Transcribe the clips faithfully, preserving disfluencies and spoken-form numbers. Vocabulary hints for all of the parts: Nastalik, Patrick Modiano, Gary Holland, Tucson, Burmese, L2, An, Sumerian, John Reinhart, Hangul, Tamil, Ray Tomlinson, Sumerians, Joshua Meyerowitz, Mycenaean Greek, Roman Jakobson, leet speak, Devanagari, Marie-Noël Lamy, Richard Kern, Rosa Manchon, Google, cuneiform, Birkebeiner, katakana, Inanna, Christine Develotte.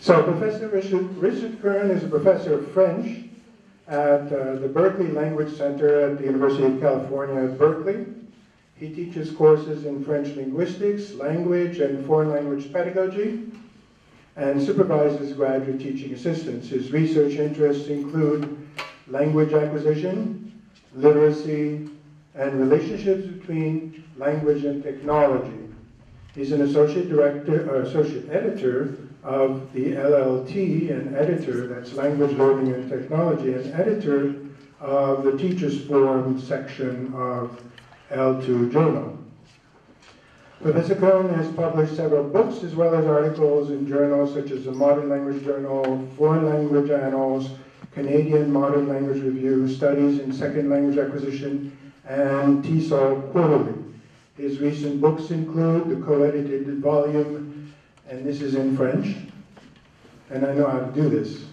So Professor Richard, Richard Kern is a professor of French at uh, the Berkeley Language Center at the University of California at Berkeley. He teaches courses in French linguistics, language, and foreign language pedagogy, and supervises graduate teaching assistants. His research interests include language acquisition, literacy, and relationships between language and technology. He's an associate director, or associate editor of the L L T, and editor, that's Language, Learning, and Technology, and editor of the Teachers Forum section of L two Journal. Professor Kern has published several books as well as articles in journals such as the Modern Language Journal, Foreign Language Annals, Canadian Modern Language Review, Studies in Second Language Acquisition, and T E S O L Quarterly. His recent books include the co-edited volume, and this is in French, and I know how to do this.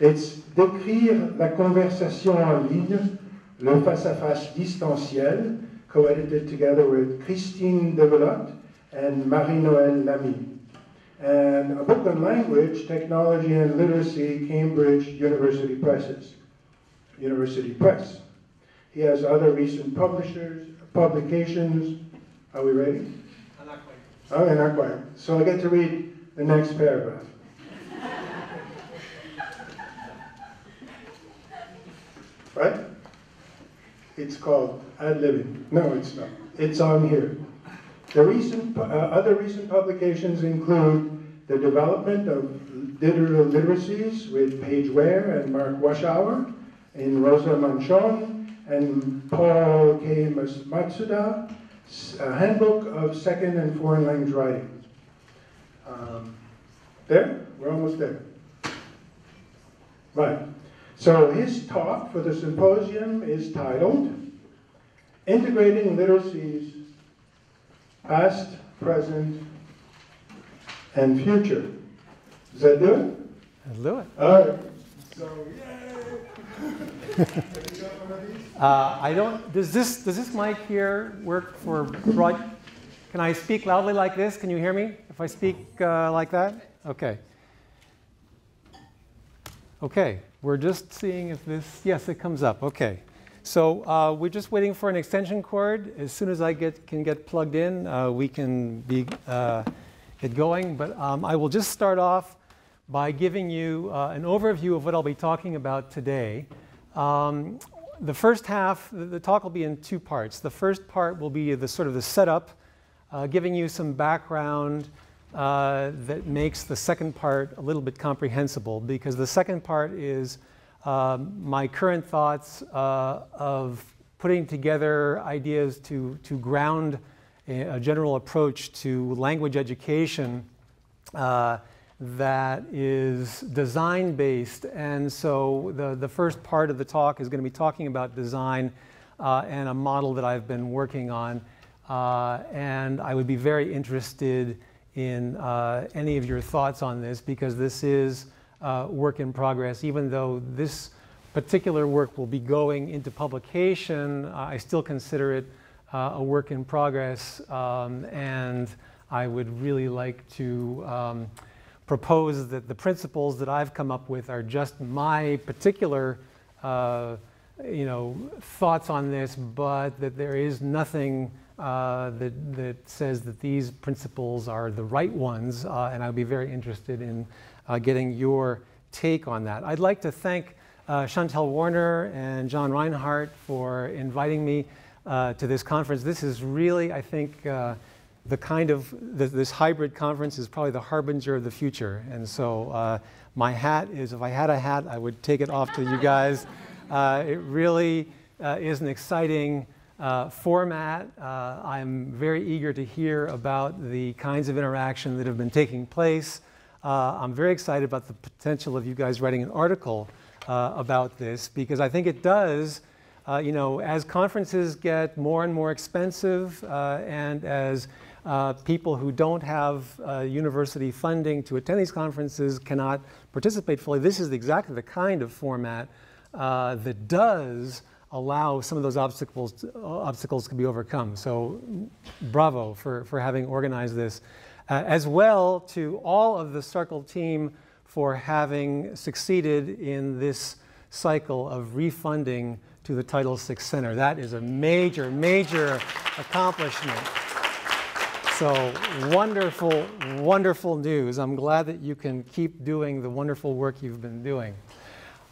It's Décrire la conversation en ligne, le face-à-face distanciel, co-edited together with Christine Develotte and Marie-Noël Lamy. And a book on language, technology, and literacy, Cambridge University Presses, University Press. He has other recent publishers, publications. Are we ready? I'm not quite. Okay, not quite. So I get to read the next paragraph. Right? It's called Ad Libbing. No, it's not. It's on here. The recent, uh, other recent publications include The Development of Digital Literacies with Paige Ware and Mark Washauer, in Rosa Manchon, and Paul K. Matsuda, a handbook of second and foreign language writing. Um, there, we're almost there. Right, so his talk for the symposium is titled, Integrating Literacies, Past, Present, and Future. Does that do it? I'll do it. All right, so yay! Uh, I don't, does this, does this mic here work for broad, can I speak loudly like this? Can you hear me if I speak uh, like that? Okay. Okay, we're just seeing if this, yes, it comes up, okay. So uh, we're just waiting for an extension cord. As soon as I get, can get plugged in, uh, we can be, uh, get going. But um, I will just start off by giving you uh, an overview of what I'll be talking about today. Um, The first half, the talk will be in two parts. The first part will be the sort of the setup, uh, giving you some background uh, that makes the second part a little bit comprehensible, because the second part is uh, my current thoughts uh, of putting together ideas to, to ground a, a general approach to language education uh, that is design-based, and so the, the first part of the talk is going to be talking about design uh, and a model that I've been working on, uh, and I would be very interested in uh, any of your thoughts on this, because this is uh, work in progress. Even though this particular work will be going into publication, uh, I still consider it uh, a work in progress, um, and I would really like to um, propose that the principles that I've come up with are just my particular, uh, you know, thoughts on this, but that there is nothing uh, that, that says that these principles are the right ones, uh, and I'll be very interested in uh, getting your take on that. I'd like to thank uh, Chantel Warner and John Reinhart for inviting me uh, to this conference. This is really, I think, uh, the kind of, the, this hybrid conference is probably the harbinger of the future. And so uh, my hat is, if I had a hat, I would take it off to you guys. Uh, it really uh, is an exciting uh, format. Uh, I'm very eager to hear about the kinds of interaction that have been taking place. Uh, I'm very excited about the potential of you guys writing an article uh, about this, because I think it does, uh, you know, as conferences get more and more expensive uh, and as Uh, people who don't have uh, university funding to attend these conferences cannot participate fully. This is exactly the kind of format uh, that does allow some of those obstacles to, uh, obstacles to be overcome. So bravo for, for having organized this. uh, as well to all of the circle team for having succeeded in this cycle of refunding to the Title six Center. That is a major, major accomplishment. So wonderful, wonderful news. I'm glad that you can keep doing the wonderful work you've been doing.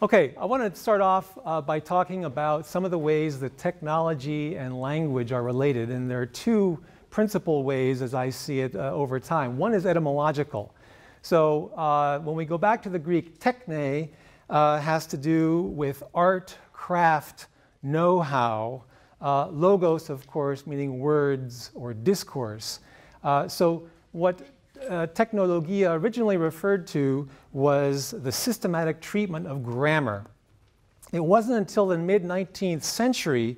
Okay, I want to start off uh, by talking about some of the ways that technology and language are related, and there are two principal ways as I see it uh, over time. One is etymological. So uh, when we go back to the Greek, techne uh, has to do with art, craft, know-how, uh, logos, of course, meaning words or discourse. Uh, so what Uh, technologia originally referred to was the systematic treatment of grammar. It wasn't until the mid nineteenth century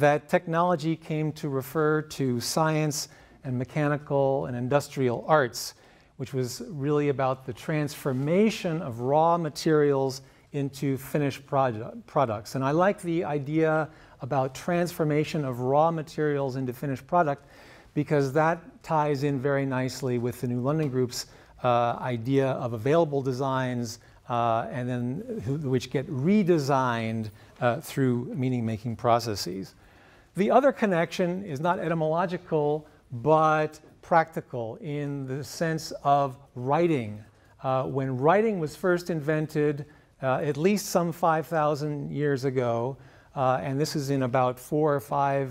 that technology came to refer to science and mechanical and industrial arts, which was really about the transformation of raw materials into finished product, products. And I like the idea about transformation of raw materials into finished product, because that ties in very nicely with the New London Group's uh, idea of available designs, uh, and then which get redesigned uh, through meaning-making processes. The other connection is not etymological, but practical in the sense of writing. Uh, when writing was first invented, uh, at least some five thousand years ago, uh, and this is in about four or five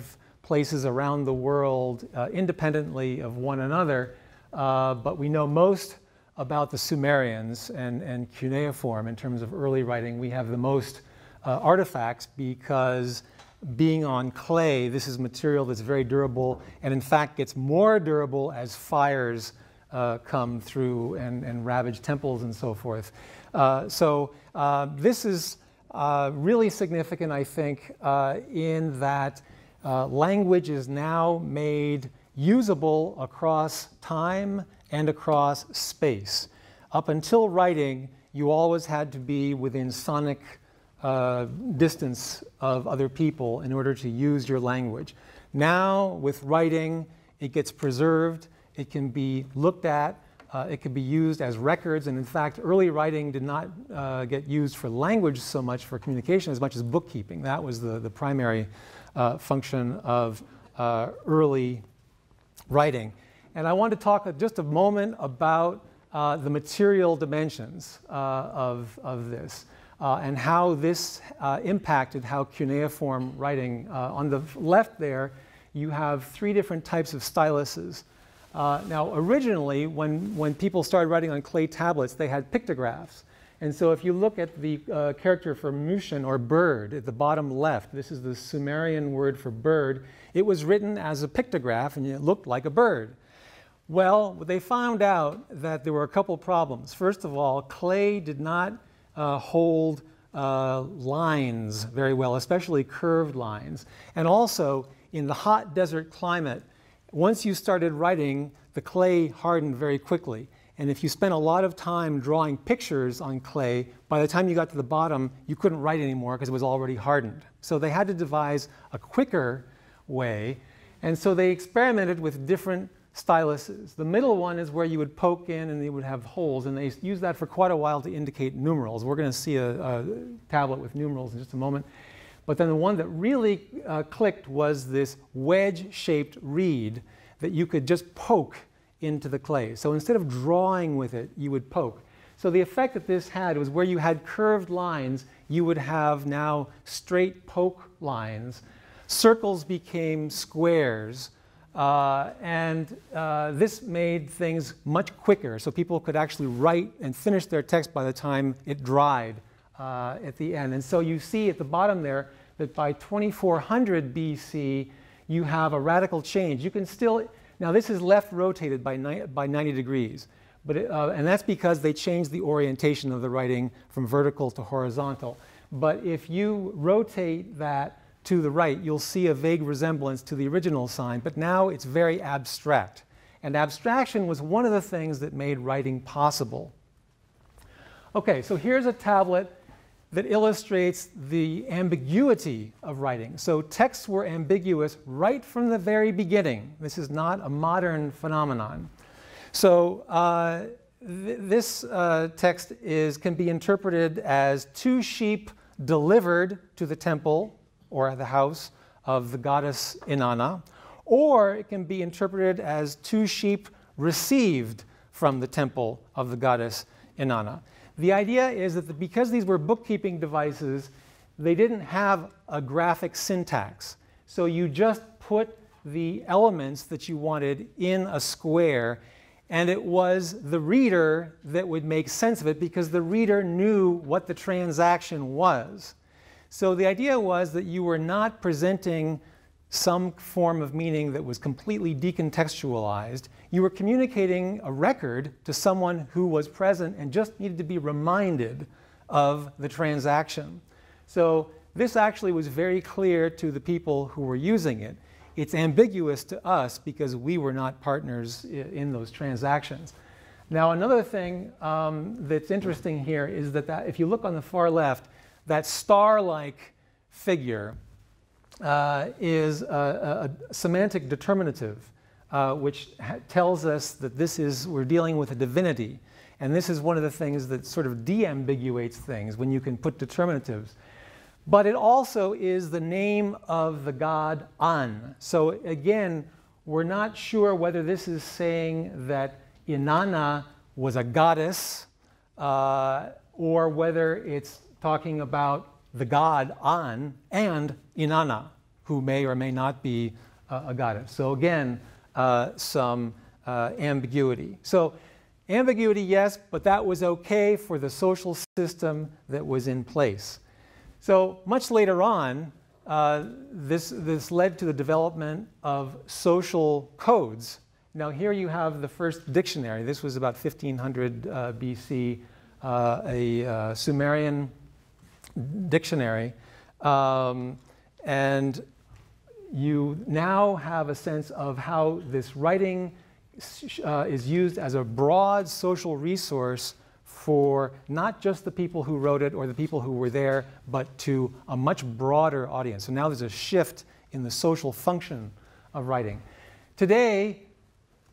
places around the world uh, independently of one another, uh, but we know most about the Sumerians and, and cuneiform in terms of early writing. We have the most uh, artifacts because being on clay, this is material that's very durable and in fact gets more durable as fires uh, come through and, and ravage temples and so forth. Uh, so uh, this is uh, really significant, I think, uh, in that Uh, language is now made usable across time and across space. Up until writing, you always had to be within sonic uh, distance of other people in order to use your language. Now, with writing, it gets preserved, it can be looked at, uh, it can be used as records, and in fact, early writing did not uh, get used for language so much, for communication, as much as bookkeeping. That was the, the primary Uh, function of uh, early writing. And I want to talk just a moment about uh, the material dimensions uh, of, of this uh, and how this uh, impacted how cuneiform writing. Uh, on the left there, you have three different types of styluses. Uh, now, originally, when, when people started writing on clay tablets, they had pictographs. And so if you look at the uh, character for mushan, or bird, at the bottom left, this is the Sumerian word for bird, it was written as a pictograph and it looked like a bird. Well, they found out that there were a couple problems. First of all, clay did not uh, hold uh, lines very well, especially curved lines. And also, in the hot desert climate, once you started writing, the clay hardened very quickly. And if you spent a lot of time drawing pictures on clay, by the time you got to the bottom, you couldn't write anymore because it was already hardened. So they had to devise a quicker way. And so they experimented with different styluses. The middle one is where you would poke in and they would have holes. And they used that for quite a while to indicate numerals. We're going to see a, a tablet with numerals in just a moment. But then the one that really uh, clicked was this wedge-shaped reed that you could just poke into the clay. So instead of drawing with it, you would poke. So the effect that this had was where you had curved lines, you would have now straight poke lines. Circles became squares, uh, and uh, this made things much quicker, so people could actually write and finish their text by the time it dried uh, at the end. And so you see at the bottom there that by twenty-four hundred B C, you have a radical change. You can still Now this is left rotated by ninety degrees, but it, uh, and that's because they changed the orientation of the writing from vertical to horizontal. But if you rotate that to the right, you'll see a vague resemblance to the original sign, but now it's very abstract. And abstraction was one of the things that made writing possible. Okay, so here's a tablet that illustrates the ambiguity of writing. So texts were ambiguous right from the very beginning. This is not a modern phenomenon. So uh, th this uh, text is, can be interpreted as two sheep delivered to the temple or the house of the goddess Inanna, or it can be interpreted as two sheep received from the temple of the goddess Inanna. The idea is that the, because these were bookkeeping devices, they didn't have a graphic syntax. So you just put the elements that you wanted in a square, and it was the reader that would make sense of it because the reader knew what the transaction was. So the idea was that you were not presenting some form of meaning that was completely decontextualized. You were communicating a record to someone who was present and just needed to be reminded of the transaction. So this actually was very clear to the people who were using it. It's ambiguous to us because we were not partners in those transactions. Now, another thing um, that's interesting here is that, that if you look on the far left, that star-like figure Uh, is a, a semantic determinative, uh, which tells us that this is, we're dealing with a divinity. And this is one of the things that sort of deambiguates things when you can put determinatives. But it also is the name of the god An. So again, we're not sure whether this is saying that Inanna was a goddess uh, or whether it's talking about the god An and Inanna, who may or may not be uh, a goddess. So again, uh, some uh, ambiguity. So ambiguity, yes, but that was okay for the social system that was in place. So much later on, uh, this, this led to the development of social codes. Now here you have the first dictionary. This was about fifteen hundred uh, B C, uh, a uh, Sumerian dictionary, um, and you now have a sense of how this writing uh, is used as a broad social resource for not just the people who wrote it or the people who were there, but to a much broader audience. So now there's a shift in the social function of writing. Today,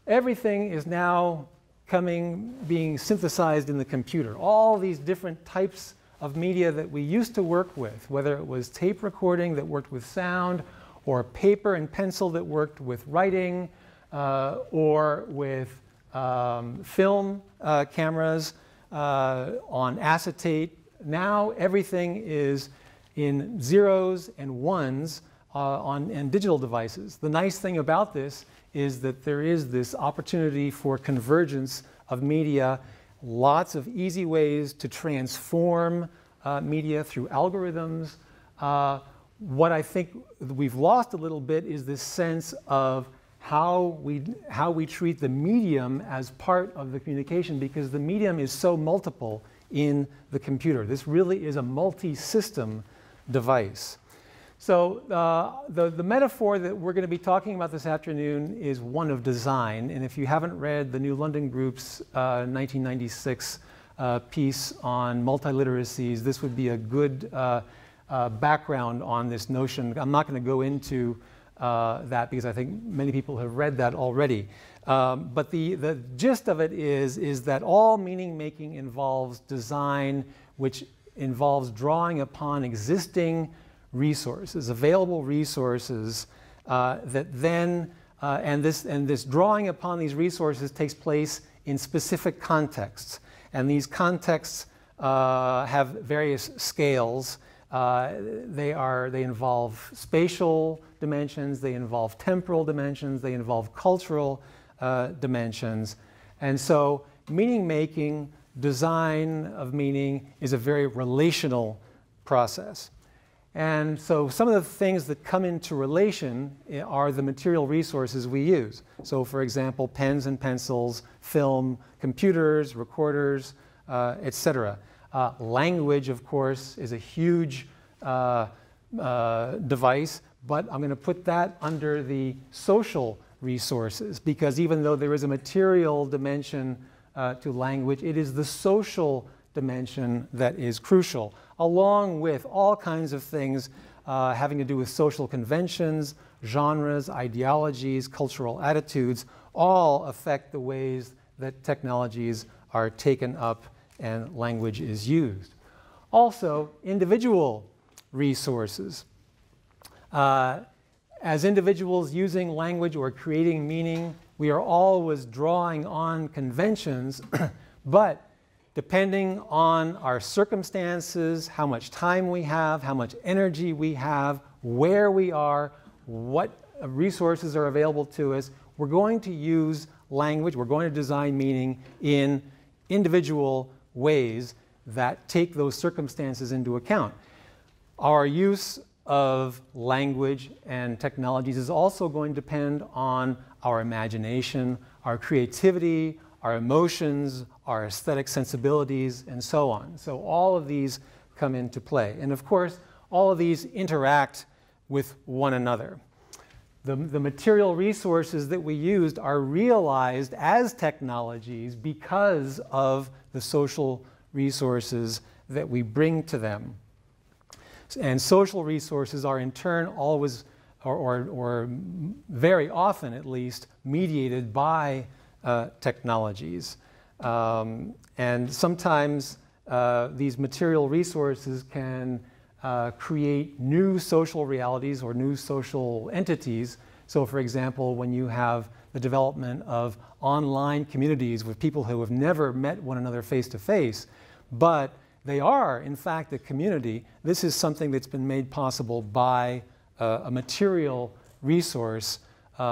everything is now coming, being synthesized in the computer. All these different types of media that we used to work with, whether it was tape recording that worked with sound, or paper and pencil that worked with writing, uh, or with um, film uh, cameras uh, on acetate. Now everything is in zeros and ones uh, on and digital devices. The nice thing about this is that there is this opportunity for convergence of media. Lots of easy ways to transform uh, media through algorithms. Uh, what I think we've lost a little bit is this sense of how we, how we treat the medium as part of the communication, because the medium is so multiple in the computer. This really is a multi-system device. So uh, the, the metaphor that we're going to be talking about this afternoon is one of design. And if you haven't read the New London Group's uh, nineteen ninety-six uh, piece on multiliteracies, this would be a good uh, uh, background on this notion. I'm not going to go into uh, that because I think many people have read that already. Um, but the, the gist of it is, is that all meaning-making involves design, which involves drawing upon existing resources, available resources, uh, that then, uh, and, this, and this drawing upon these resources takes place in specific contexts. And these contexts uh, have various scales. Uh, they, are, they involve spatial dimensions, they involve temporal dimensions, they involve cultural uh, dimensions. And so meaning-making, design of meaning, is a very relational process. And so some of the things that come into relation are the material resources we use. So for example, pens and pencils, film, computers, recorders, uh, et cetera. Uh, language, of course, is a huge uh, uh, device, but I'm going to put that under the social resources, because even though there is a material dimension uh, to language, it is the social dimension that is crucial, along with all kinds of things uh, having to do with social conventions, genres, ideologies, cultural attitudes, all affect the ways that technologies are taken up and language is used. Also, individual resources. Uh, as individuals using language or creating meaning, we are always drawing on conventions, but depending on our circumstances, how much time we have, how much energy we have, where we are, what resources are available to us, we're going to use language, we're going to design meaning in individual ways that take those circumstances into account. Our use of language and technologies is also going to depend on our imagination, our creativity, our emotions, our aesthetic sensibilities, and so on. So all of these come into play. And of course, all of these interact with one another. The, the material resources that we used are realized as technologies because of the social resources that we bring to them. And social resources are in turn always, or, or, or very often at least, mediated by uh, technologies. Um, and sometimes uh, these material resources can Uh, create new social realities or new social entities. So for example, when you have the development of online communities with people who have never met one another face to face, but they are in fact a community, this is something that's been made possible by uh, a material resource uh,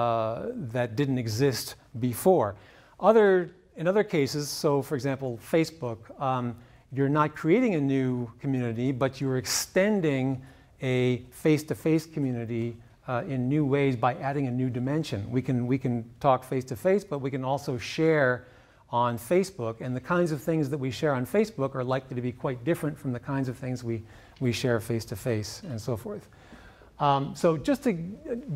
that didn't exist before. Other, in other cases, so for example, Facebook, um, you're not creating a new community, but you're extending a face-to-face community uh, in new ways by adding a new dimension. We can, we can talk face-to-face, but we can also share on Facebook. And the kinds of things that we share on Facebook are likely to be quite different from the kinds of things we, we share face-to-face and so forth. Um, so just to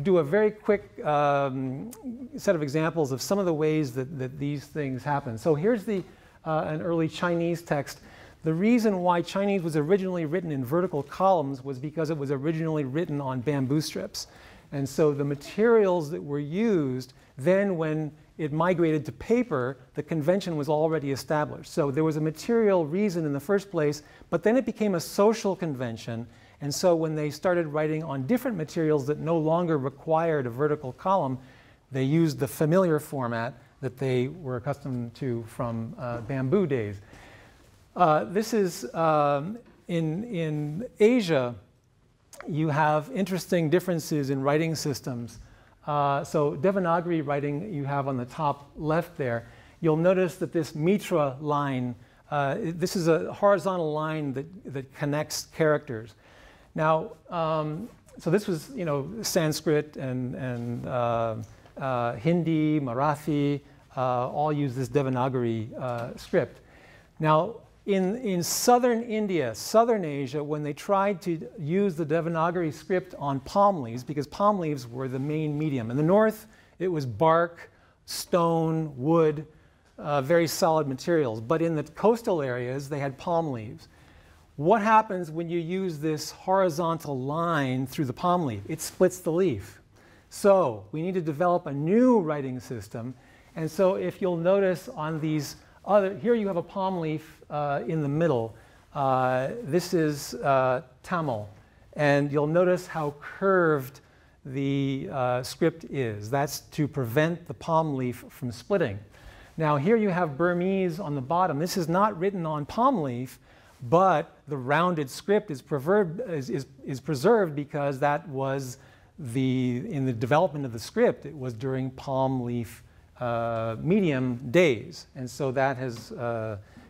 do a very quick um, set of examples of some of the ways that, that these things happen. So here's the, uh, an early Chinese text. The reason why Chinese was originally written in vertical columns was because it was originally written on bamboo strips. And so the materials that were used, then when it migrated to paper, the convention was already established. So there was a material reason in the first place, but then it became a social convention. And so when they started writing on different materials that no longer required a vertical column, they used the familiar format that they were accustomed to from uh, bamboo days. Uh, this is, um, in, in Asia, you have interesting differences in writing systems. Uh, so Devanagari writing you have on the top left there. You'll notice that this mitra line, uh, this is a horizontal line that, that connects characters. Now, um, so this was, you know, Sanskrit and, and uh, uh, Hindi, Marathi, uh, all use this Devanagari uh, script. Now, In, in southern India, southern Asia, when they tried to use the Devanagari script on palm leaves, because palm leaves were the main medium. In the north, it was bark, stone, wood, uh, very solid materials. But in the coastal areas, they had palm leaves. What happens when you use this horizontal line through the palm leaf? It splits the leaf. So we need to develop a new writing system. And so if you'll notice on these Other, here you have a palm leaf uh, in the middle. Uh, this is uh, Tamil. And you'll notice how curved the uh, script is. That's to prevent the palm leaf from splitting. Now here you have Burmese on the bottom. This is not written on palm leaf, but the rounded script is, is, is, is preserved because that was the, in the development of the script, it was during palm leaf Uh, medium days, and so that has uh,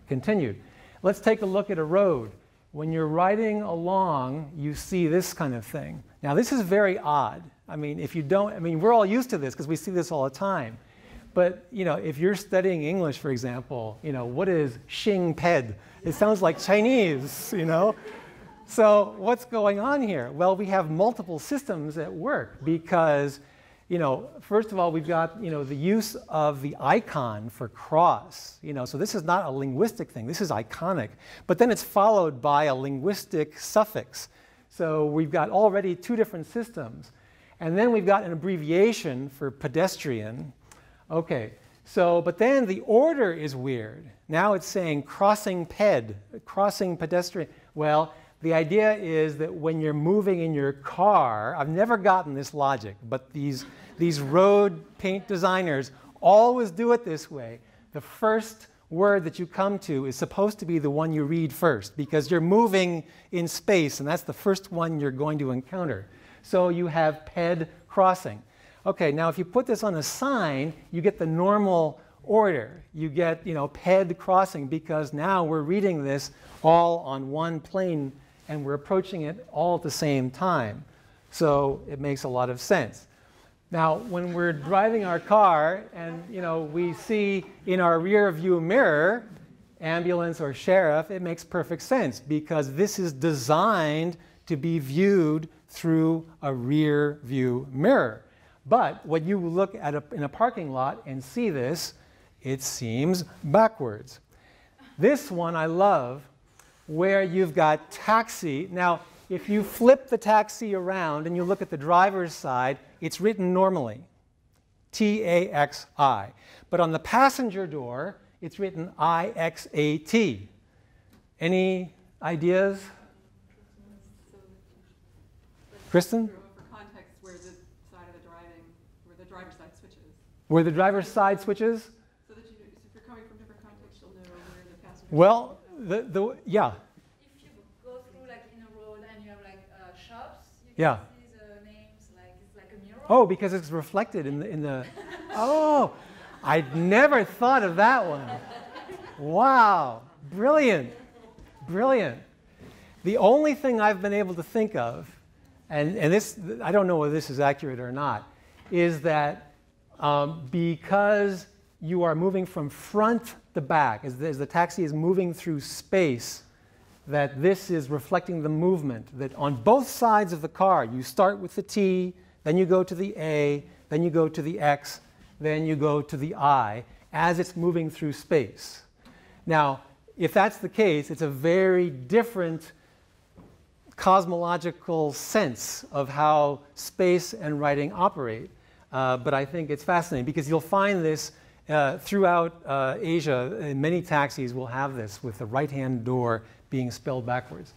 continued. Let's take a look at a road. When you're riding along, you see this kind of thing. Now this is very odd. I mean, if you don't, I mean, we're all used to this because we see this all the time. But you know, if you're studying English, for example, you know, what is Xing Ped? It sounds like Chinese, you know? So what's going on here? Well, we have multiple systems at work because You know, first of all, we've got, you know, the use of the icon for cross, you know, so this is not a linguistic thing, this is iconic, but then it's followed by a linguistic suffix. So we've got already two different systems. And then we've got an abbreviation for pedestrian. Okay, So, but then the order is weird. Now it's saying crossing ped, crossing pedestrian. Well, the idea is that when you're moving in your car, I've never gotten this logic, but these, these road paint designers always do it this way. The first word that you come to is supposed to be the one you read first, because you're moving in space, and that's the first one you're going to encounter. So you have ped crossing. Okay, now if you put this on a sign, you get the normal order. You get, you know, ped crossing, because now we're reading this all on one plane, and we're approaching it all at the same time. So it makes a lot of sense. Now, when we're driving our car and, you know, we see in our rear view mirror, ambulance or sheriff, it makes perfect sense, because this is designed to be viewed through a rear view mirror. But when you look at a, in a parking lot and see this, it seems backwards. This one I love, where you've got taxi. Now, if you flip the taxi around and you look at the driver's side, it's written normally, T A X I. But on the passenger door, it's written I X A T. Any ideas? Kristen? Context where the side of the driving, where the driver's side switches. Where the driver's side switches? So that you, if you're coming from different contexts, you'll know where the passenger. Well, the the yeah. Yeah. The names, like, it's like a mirror. Oh, because it's reflected in the, in the, oh, I'd never thought of that one. Wow, brilliant, brilliant. The only thing I've been able to think of, and, and this, I don't know whether this is accurate or not, is that um, because you are moving from front to back, as the, as the taxi is moving through space, that this is reflecting the movement, that on both sides of the car, you start with the T, then you go to the A, then you go to the X, then you go to the I, as it's moving through space. Now, if that's the case, it's a very different cosmological sense of how space and writing operate. Uh, but I think it's fascinating, because you'll find this uh, throughout uh, Asia, and many taxis will have this with the right-hand door being spelled backwards.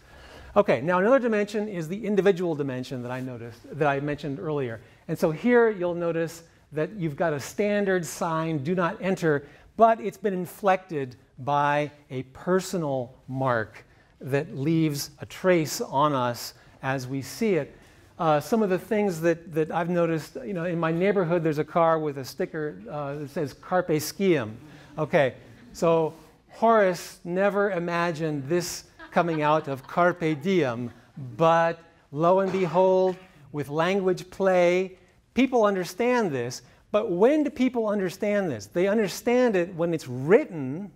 Okay, now another dimension is the individual dimension that I noticed, that I mentioned earlier. And so here you'll notice that you've got a standard sign, do not enter, but it's been inflected by a personal mark that leaves a trace on us as we see it. Uh, some of the things that, that I've noticed, you know, in my neighborhood, there's a car with a sticker uh, that says Carpe Skiem. Okay, so Horace never imagined this coming out of Carpe Diem, but lo and behold, with language play, people understand this. But when do people understand this? They understand it when it's written.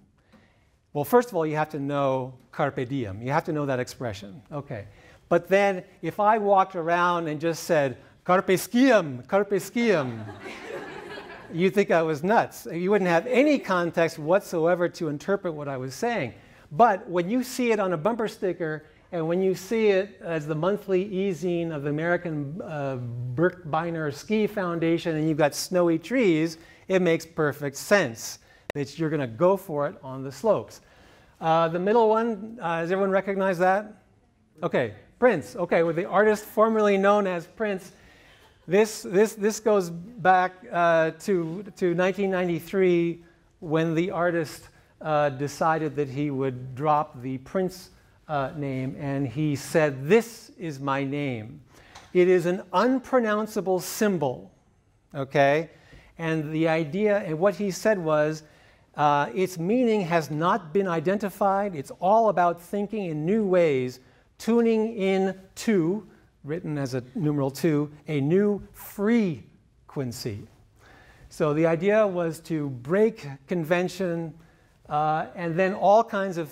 Well, first of all, you have to know Carpe Diem. You have to know that expression. Okay. But then if I walked around and just said, Carpe Skiem, Carpe Skiem, you'd think I was nuts. You wouldn't have any context whatsoever to interpret what I was saying. But when you see it on a bumper sticker, and when you see it as the monthly e-zine of the American uh, Birkbeiner Ski Foundation, and you've got snowy trees, it makes perfect sense that you're going to go for it on the slopes. Uh, the middle one, uh, does everyone recognize that? Okay, Prince. Okay, with the artist formerly known as Prince. This, this, this goes back uh, to, to nineteen ninety-three, when the artist uh, decided that he would drop the Prince uh, name, and he said, "This is my name. It is an unpronounceable symbol." Okay? And the idea, and what he said was, uh, its meaning has not been identified. It's all about thinking in new ways, tuning in to, written as a numeral two, a new frequency. So the idea was to break convention, uh, and then all kinds of,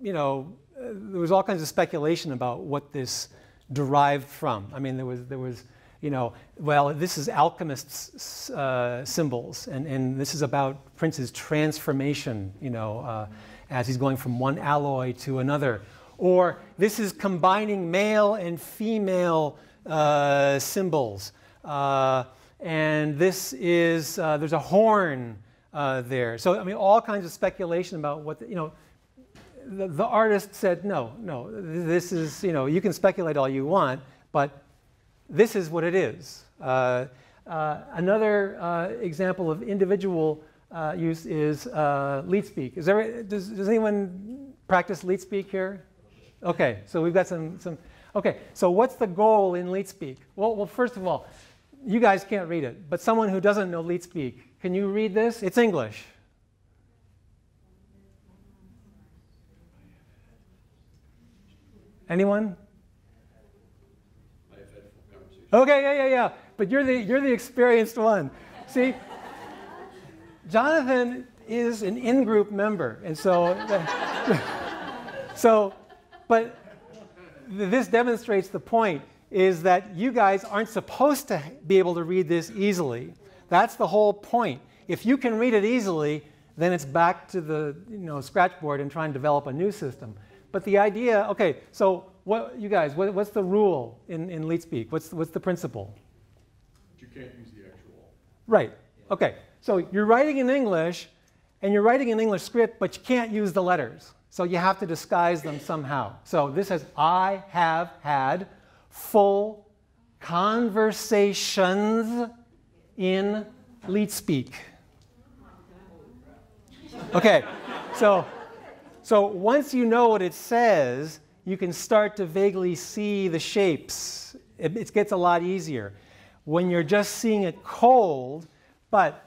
you know, uh, there was all kinds of speculation about what this derived from. I mean, there was, there was, you know, well, this is alchemists' uh, symbols, and, and this is about Prince's transformation, you know, uh, as he's going from one alloy to another. Or this is combining male and female uh, symbols. Uh, and this is, uh, there's a horn uh, there. So, I mean, all kinds of speculation about what, the, you know, the, the artist said, no, no, this is, you know, you can speculate all you want, but this is what it is. Uh, uh, another uh, example of individual uh, use is uh, leet speak. Is there, does, does anyone practice leet speak here? Okay, so we've got some, some, okay, so what's the goal in leet speak? Well, well, first of all, you guys can't read it, but someone who doesn't know leet speak, can you read this? It's English. Anyone? Okay, yeah, yeah, yeah, but you're the, you're the experienced one. See, Jonathan is an in-group member, and so, so, but this demonstrates the point, is that you guys aren't supposed to be able to read this easily. That's the whole point. If you can read it easily, then it's back to the, you know, scratch board and try and develop a new system. But the idea, okay, so what, you guys, what, what's the rule in, in leet speak? What's, what's the principle? You can't use the actual. Right, okay. So you're writing in English, and you're writing an English script, but you can't use the letters. So you have to disguise them somehow. So this is, I have had full conversations in leet speak. Okay, so, so once you know what it says, you can start to vaguely see the shapes. It, it gets a lot easier when you're just seeing it cold, but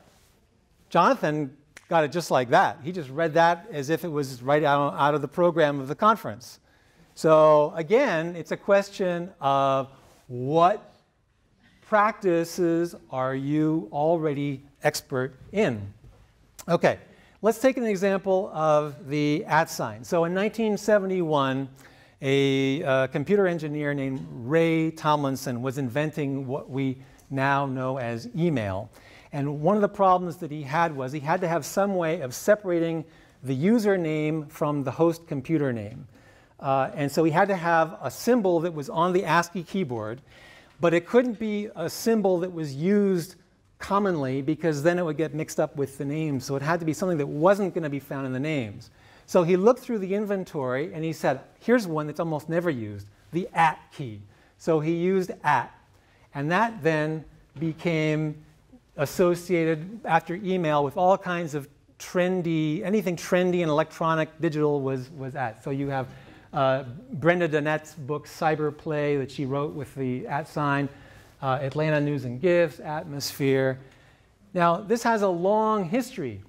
Jonathan got it just like that. He just read that as if it was right out, out of the program of the conference. So again, it's a question of what practices are you already expert in? Okay, let's take an example of the at sign. So in nineteen seventy-one, a uh, computer engineer named Ray Tomlinson was inventing what we now know as email. And one of the problems that he had was he had to have some way of separating the username from the host computer name. Uh, and so he had to have a symbol that was on the ASCII keyboard, but it couldn't be a symbol that was used commonly because then it would get mixed up with the names. So it had to be something that wasn't going to be found in the names. So he looked through the inventory and he said, here's one that's almost never used, the at key. So he used at. And that then became associated after email with all kinds of trendy, anything trendy and electronic digital was, was at. So you have Uh, Brenda Donette's book, Cyber Play, that she wrote with the at sign, uh, Atlanta News and Gifts, Atmosphere. Now, this has a long history,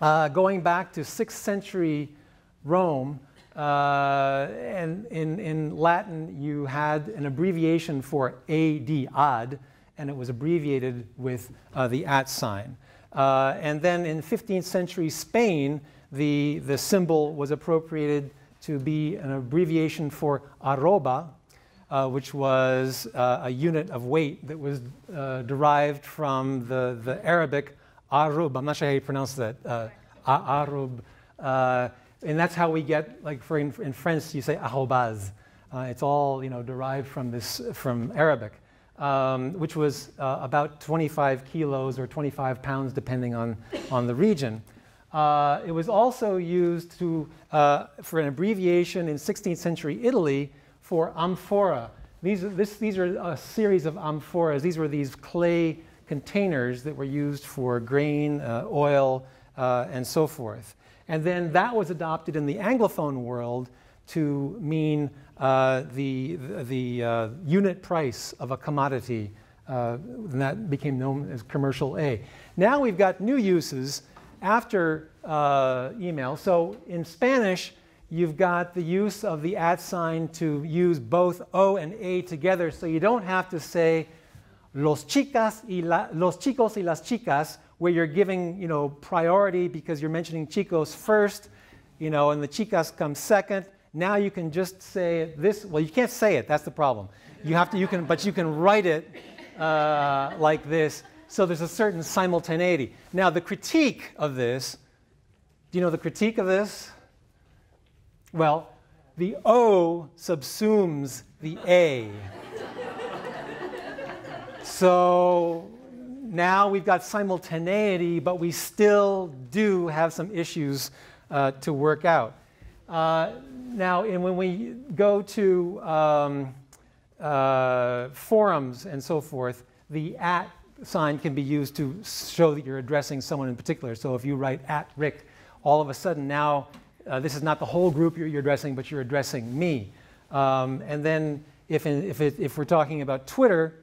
uh, going back to sixth century Rome. Uh, and in, in Latin, you had an abbreviation for A D, ad, and it was abbreviated with uh, the at sign. Uh, and then in fifteenth century Spain, the, the symbol was appropriated to be an abbreviation for arroba, uh, which was uh, a unit of weight that was uh, derived from the, the Arabic arub. I'm not sure how you pronounce that, uh, arub. Uh, and that's how we get, like for in, in French, you say arrobas. Uh, it's all, you know, derived from this, from Arabic, um, which was uh, about twenty-five kilos or twenty-five pounds, depending on, on the region. Uh, it was also used to, uh, for an abbreviation in sixteenth century Italy for amphora. These, this, these are a series of amphoras. These were these clay containers that were used for grain, uh, oil, uh, and so forth. And then that was adopted in the Anglophone world to mean uh, the, the uh, unit price of a commodity. Uh, and that became known as commercial A. Now we've got new uses after uh, email. So in Spanish, you've got the use of the at sign to use both O and A together, so you don't have to say los, chicas y la, los chicos y las chicas, where you're giving, you know, priority because you're mentioning chicos first, you know, and the chicas come second. Now you can just say this. Well, you can't say it. That's the problem. You have to. You can, but you can write it uh, like this. So there's a certain simultaneity. Now, the critique of this, do you know the critique of this? Well, the O subsumes the A. So now we've got simultaneity, but we still do have some issues uh, to work out. Uh, now, and when we go to um, uh, forums and so forth, the at sign can be used to show that you're addressing someone in particular. So if you write at Rick, all of a sudden now uh, this is not the whole group you're, you're addressing, but you're addressing me. Um, and then if, if, it, if we're talking about Twitter,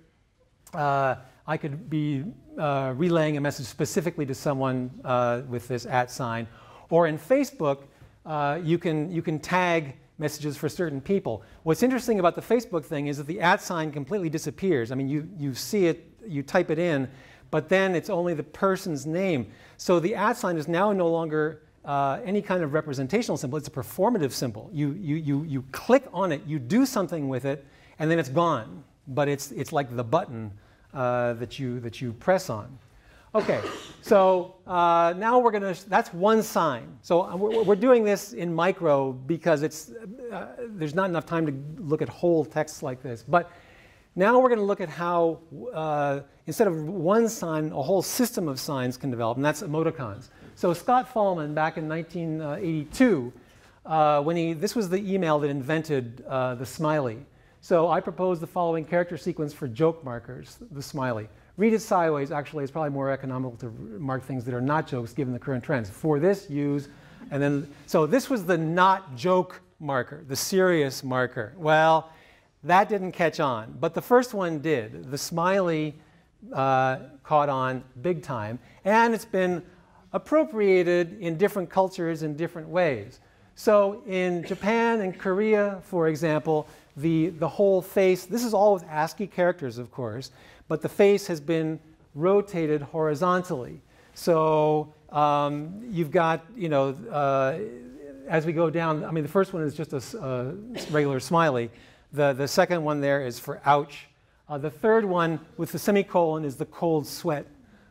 uh, I could be uh, relaying a message specifically to someone uh, with this at sign. Or in Facebook, uh, you can, you can tag messages for certain people. What's interesting about the Facebook thing is that the at sign completely disappears. I mean, you, you see it, you type it in, but then it's only the person's name. So the at sign is now no longer uh, any kind of representational symbol. It's a performative symbol. You, you, you, you click on it, you do something with it, and then it's gone. But it's, it's like the button Uh, that you that you press on. Okay, so uh, now we're gonna. That's one sign. So we're, we're doing this in micro because it's uh, there's not enough time to look at whole texts like this. But now we're going to look at how uh, instead of one sign, a whole system of signs can develop, and that's emoticons. So Scott Fallman, back in nineteen eighty-two, uh, when he this was the email that invented uh, the smiley. So I propose the following character sequence for joke markers, the smiley. Read it sideways, actually, it's probably more economical to mark things that are not jokes given the current trends. For this, use, and then, so this was the not joke marker, the serious marker. Well, that didn't catch on, but the first one did. The smiley uh, caught on big time, and it's been appropriated in different cultures in different ways. So in Japan and Korea, for example, The, the whole face, this is all with ASCII characters, of course, but the face has been rotated horizontally. So um, you've got, you know, uh, as we go down, I mean, the first one is just a uh, regular smiley. The, the second one there is for ouch. Uh, the third one with the semicolon is the cold sweat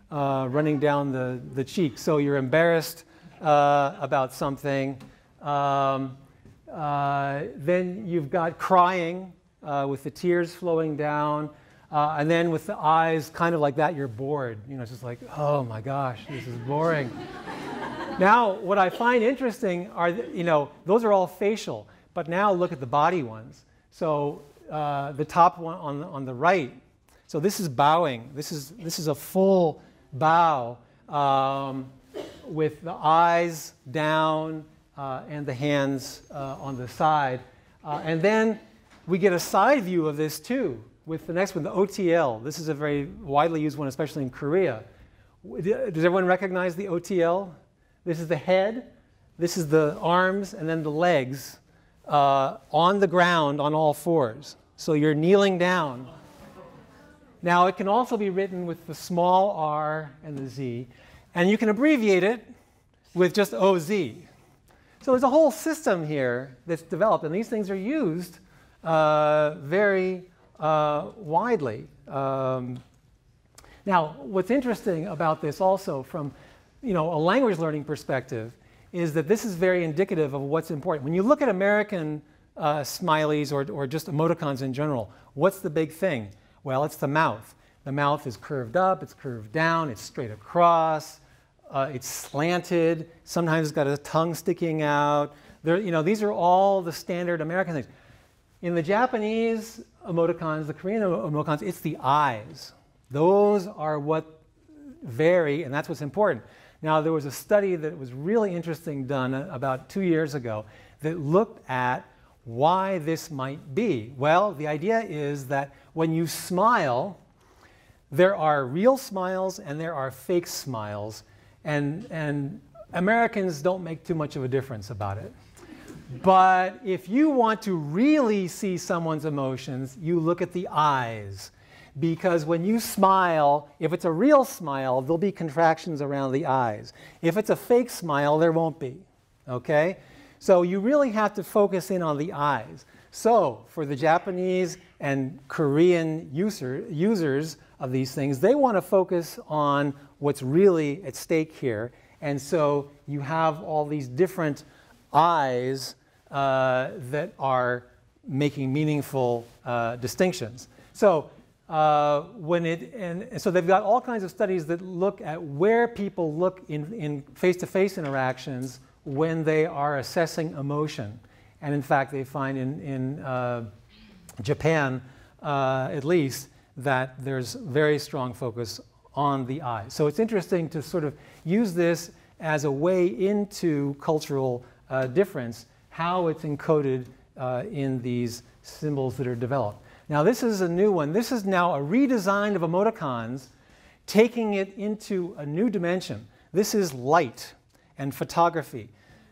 uh, running down the, the cheek. So you're embarrassed uh, about something. Um, Uh, then you've got crying uh, with the tears flowing down, uh, and then with the eyes kind of like that, you're bored. You know, it's just like, oh my gosh, this is boring. Now, what I find interesting are, you know, those are all facial, but now look at the body ones. So uh, the top one on, on the right. So this is bowing. This is this is a full bow um, with the eyes down. Uh, and the hands uh, on the side. Uh, and then we get a side view of this too with the next one, the O T L. This is a very widely used one, especially in Korea. Does everyone recognize the O T L? This is the head, this is the arms, and then the legs uh, on the ground on all fours. So you're kneeling down. Now it can also be written with the small r and the z, and you can abbreviate it with just O Z. So there's a whole system here that's developed, and these things are used uh, very uh, widely. Um, now, what's interesting about this also from, you know, a language learning perspective is that this is very indicative of what's important. When you look at American uh, smileys or, or just emoticons in general, what's the big thing? Well, it's the mouth. The mouth is curved up, it's curved down, it's straight across. Uh, it's slanted, sometimes it's got a tongue sticking out. There, you know, these are all the standard American things. In the Japanese emoticons, the Korean emoticons, it's the eyes. Those are what vary, and that's what's important. Now, there was a study that was really interesting done about two years ago that looked at why this might be. Well, the idea is that when you smile, there are real smiles and there are fake smiles. And, and Americans don't make too much of a difference about it. But if you want to really see someone's emotions, you look at the eyes. Because when you smile, if it's a real smile, there'll be contractions around the eyes. If it's a fake smile, there won't be. Okay? So you really have to focus in on the eyes. So for the Japanese and Korean user, users of these things, they want to focus on what's really at stake here. And so you have all these different eyes uh, that are making meaningful uh, distinctions. So uh, when it, and so they've got all kinds of studies that look at where people look in, in face-to-face interactions when they are assessing emotion. And in fact, they find in, in uh, Japan, uh, at least, that there's very strong focus on the eyes. So it's interesting to sort of use this as a way into cultural uh, difference, how it's encoded uh, in these symbols that are developed. Now this is a new one. This is now a redesign of emoticons, taking it into a new dimension. This is light and photography.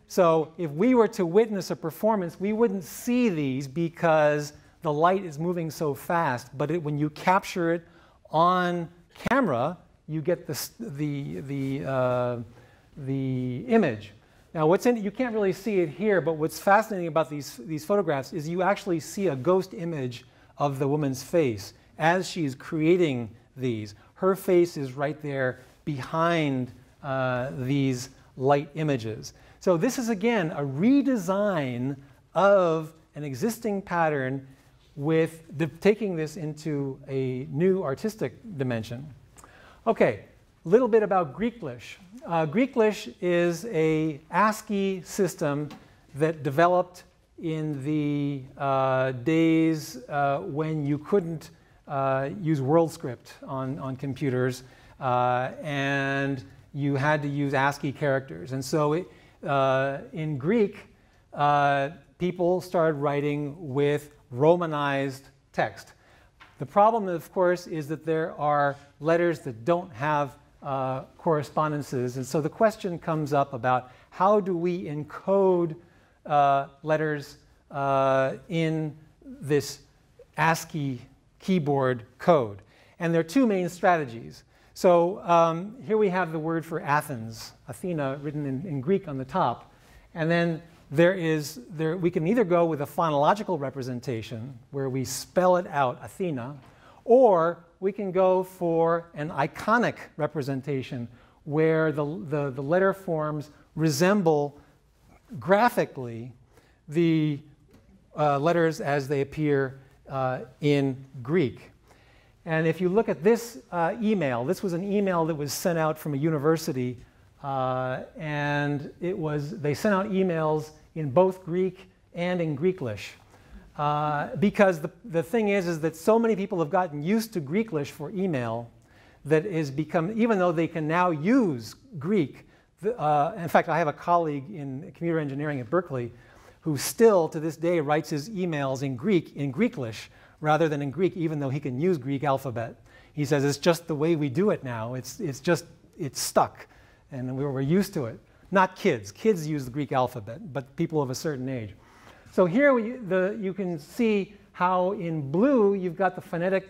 So if we were to witness a performance, we wouldn't see these because the light is moving so fast, but it, when you capture it on camera, you get the, the, the, uh, the image. Now what's in, you can't really see it here, but what's fascinating about these, these photographs is you actually see a ghost image of the woman's face as she's creating these. Her face is right there behind uh, these light images. So this is again a redesign of an existing pattern with the, taking this into a new artistic dimension. Okay, a little bit about Greeklish. Uh, Greeklish is a ASCII system that developed in the uh, days uh, when you couldn't uh, use WorldScript on, on computers uh, and you had to use ASCII characters. And so it, uh, in Greek, uh, people started writing with Romanized text. The problem, of course, is that there are letters that don't have uh, correspondences. And so the question comes up about how do we encode uh, letters uh, in this ASCII keyboard code? And there are two main strategies. So um, here we have the word for Athens, Athena, written in, in Greek on the top. And then There is, there, we can either go with a phonological representation where we spell it out, Athena, or we can go for an iconic representation where the, the, the letter forms resemble graphically the uh, letters as they appear uh, in Greek. And if you look at this uh, email, this was an email that was sent out from a university uh, and it was, they sent out emails in both Greek and in Greeklish. Uh, because the, the thing is, is that so many people have gotten used to Greeklish for email that is become, even though they can now use Greek, the, uh, in fact, I have a colleague in computer engineering at Berkeley who still to this day writes his emails in Greek, in Greeklish, rather than in Greek, even though he can use Greek alphabet. He says, it's just the way we do it now. It's, it's just, it's stuck, and we were used to it. Not kids. Kids use the Greek alphabet, but people of a certain age. So here we, the, you can see how in blue you've got the phonetic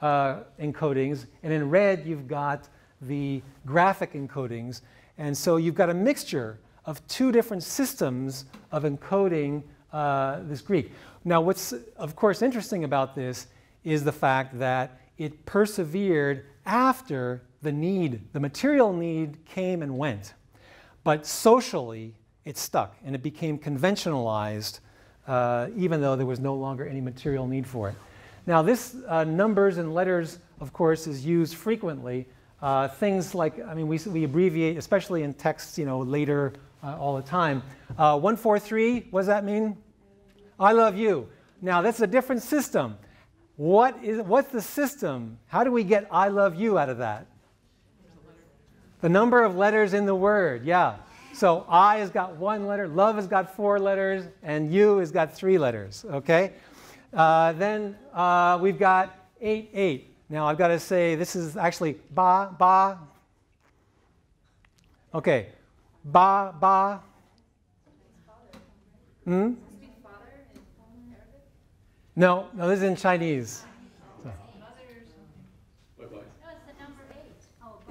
uh, encodings, and in red you've got the graphic encodings. And so you've got a mixture of two different systems of encoding uh, this Greek. Now what's, of course, interesting about this is the fact that it persevered after the need, the material need came and went. But socially, it stuck, and it became conventionalized, uh, even though there was no longer any material need for it. Now, this uh, numbers and letters, of course, is used frequently. Uh, things like, I mean, we, we abbreviate, especially in texts, you know, later uh, all the time. Uh, one four three, what does that mean? I love you. Now, that's a different system. What is, what's the system? How do we get I love you out of that? The number of letters in the word, yeah. So I has got one letter, love has got four letters, and you has got three letters, okay? Uh, then uh, we've got eight, eight. Now I've got to say this is actually ba, ba. Okay, ba, ba. Hmm? No, no, this is in Chinese. So.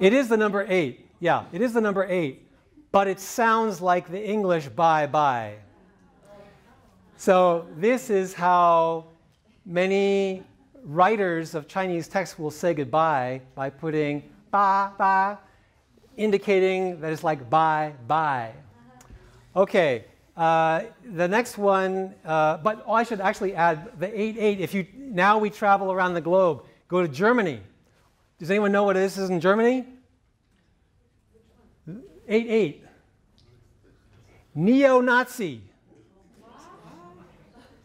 It is the number eight. Yeah, it is the number eight, but it sounds like the English bye-bye. So this is how many writers of Chinese texts will say goodbye by putting ba-ba, indicating that it's like bye-bye. Okay, uh, the next one, uh, but I should actually add the eight eight. If you, now we travel around the globe, Go to Germany. Does anyone know what this is in Germany? eight eight. Neo-Nazi.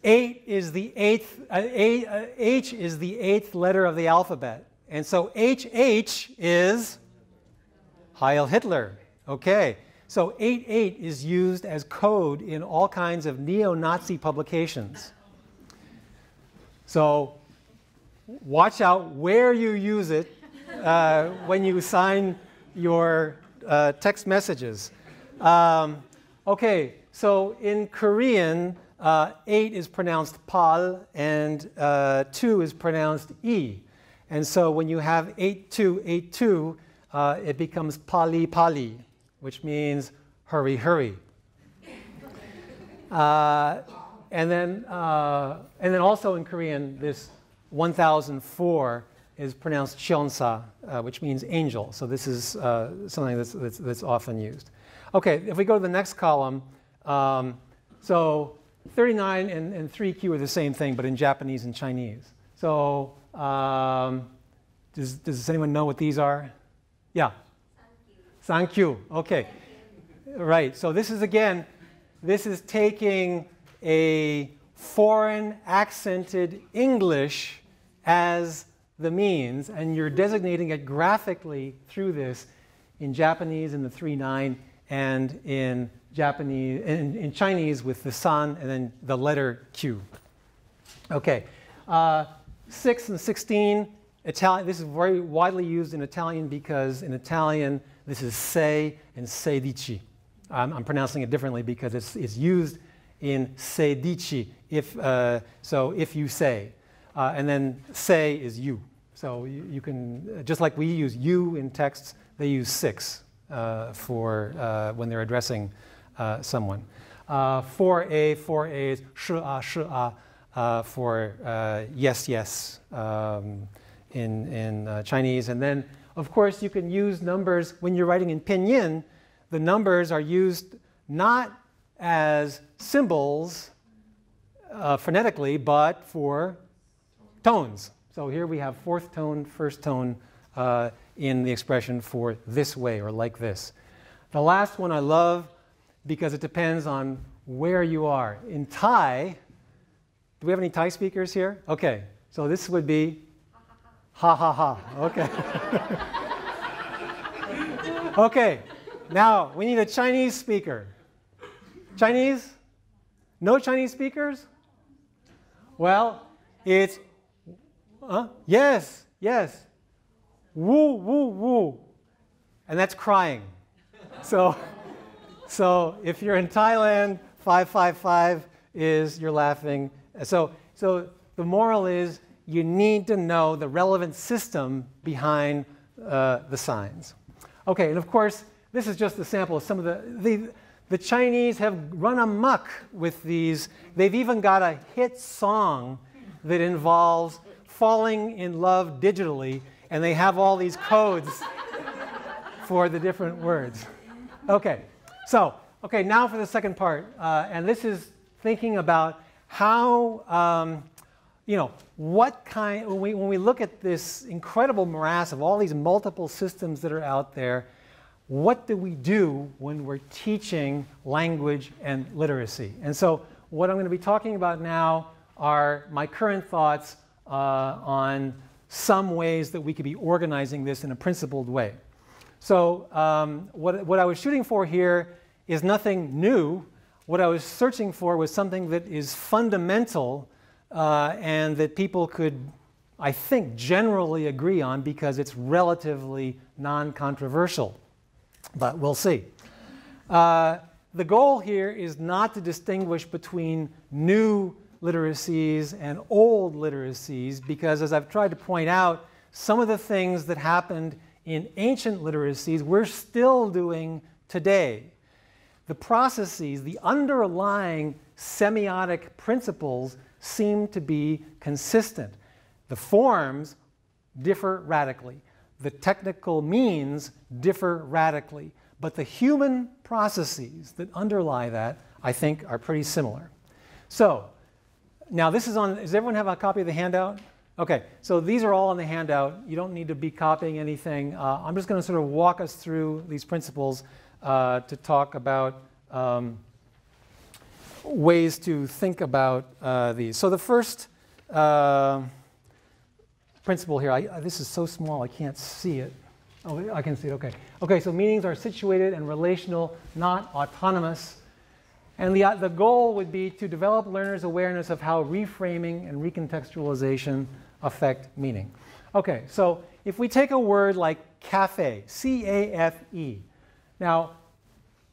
Eight is the eighth, uh, eight, uh, H is the eighth letter of the alphabet. And so H H is Heil Hitler. Okay. So eight eight is used as code in all kinds of neo-Nazi publications. So watch out where you use it uh, when you sign your uh, text messages. Um, okay, so in Korean, uh, eight is pronounced pal and uh, two is pronounced e. And so when you have eight two eight two, uh, it becomes pali pali, which means hurry, hurry. Uh, and then, uh, and then also in Korean, this one thousand four is pronounced chionsa, uh, which means angel. So this is uh, something that's, that's, that's often used. Okay, if we go to the next column, um, so thirty-nine and, and three Q are the same thing, but in Japanese and Chinese. So um, does, does anyone know what these are? Yeah. Thank you. Okay. Right. So this is, again, this is taking a foreign accented English as the means, and you're designating it graphically through this in Japanese in the three nine and in Japanese in, in Chinese with the san and then the letter Q. Okay. Uh, six and sixteen, Italian. This is very widely used in Italian because in Italian, this is sei and sedici. I'm, I'm pronouncing it differently because it's, it's used in sedici, if, uh, so if you say. Uh, and then say is you. So you, you can, just like we use you in texts, they use six uh, for uh, when they're addressing uh, someone. Uh, four A, four A is shi-a, shi-a uh, for uh, yes, yes um, in, in uh, Chinese. And then of course, you can use numbers when you're writing in pinyin. The numbers are used not as symbols uh, phonetically, but for tones. So here we have fourth tone, first tone uh, in the expression for this way or like this. The last one I love because it depends on where you are. In Thai, do we have any Thai speakers here? Okay, so this would be ha ha ha. Okay. Okay. Now we need a Chinese speaker. Chinese? No Chinese speakers? Well, it's uh, yes, yes. Woo woo woo. And that's crying. So so if you're in Thailand, five five five is you're laughing. So so the moral is you need to know the relevant system behind uh, the signs. Okay, and of course, this is just a sample of some of the, the, the Chinese have run amok with these. They've even got a hit song that involves falling in love digitally, and they have all these codes for the different words. Okay, so, okay, now for the second part, uh, and this is thinking about how, um, you know, what kind, when we, when we look at this incredible morass of all these multiple systems that are out there, what do we do when we're teaching language and literacy? And so what I'm going to be talking about now are my current thoughts uh, on some ways that we could be organizing this in a principled way. So um, what, what I was shooting for here is nothing new. What I was searching for was something that is fundamental Uh, and that people could, I think, generally agree on because it's relatively non-controversial, but we'll see. Uh, the goal here is not to distinguish between new literacies and old literacies because, as I've tried to point out, some of the things that happened in ancient literacies we're still doing today. The processes, the underlying semiotic principles seem to be consistent. The forms differ radically. The technical means differ radically. But the human processes that underlie that, I think, are pretty similar. So, now this is on, does everyone have a copy of the handout? Okay, so these are all on the handout. You don't need to be copying anything. Uh, I'm just going to sort of walk us through these principles uh, to talk about um, ways to think about uh, these. So the first uh, principle here, I, I, this is so small I can't see it. Oh, I can see it, okay. Okay, so meanings are situated and relational, not autonomous. And the, uh, the goal would be to develop learners' awareness of how reframing and recontextualization affect meaning. Okay, so if we take a word like cafe, C A F E. Now,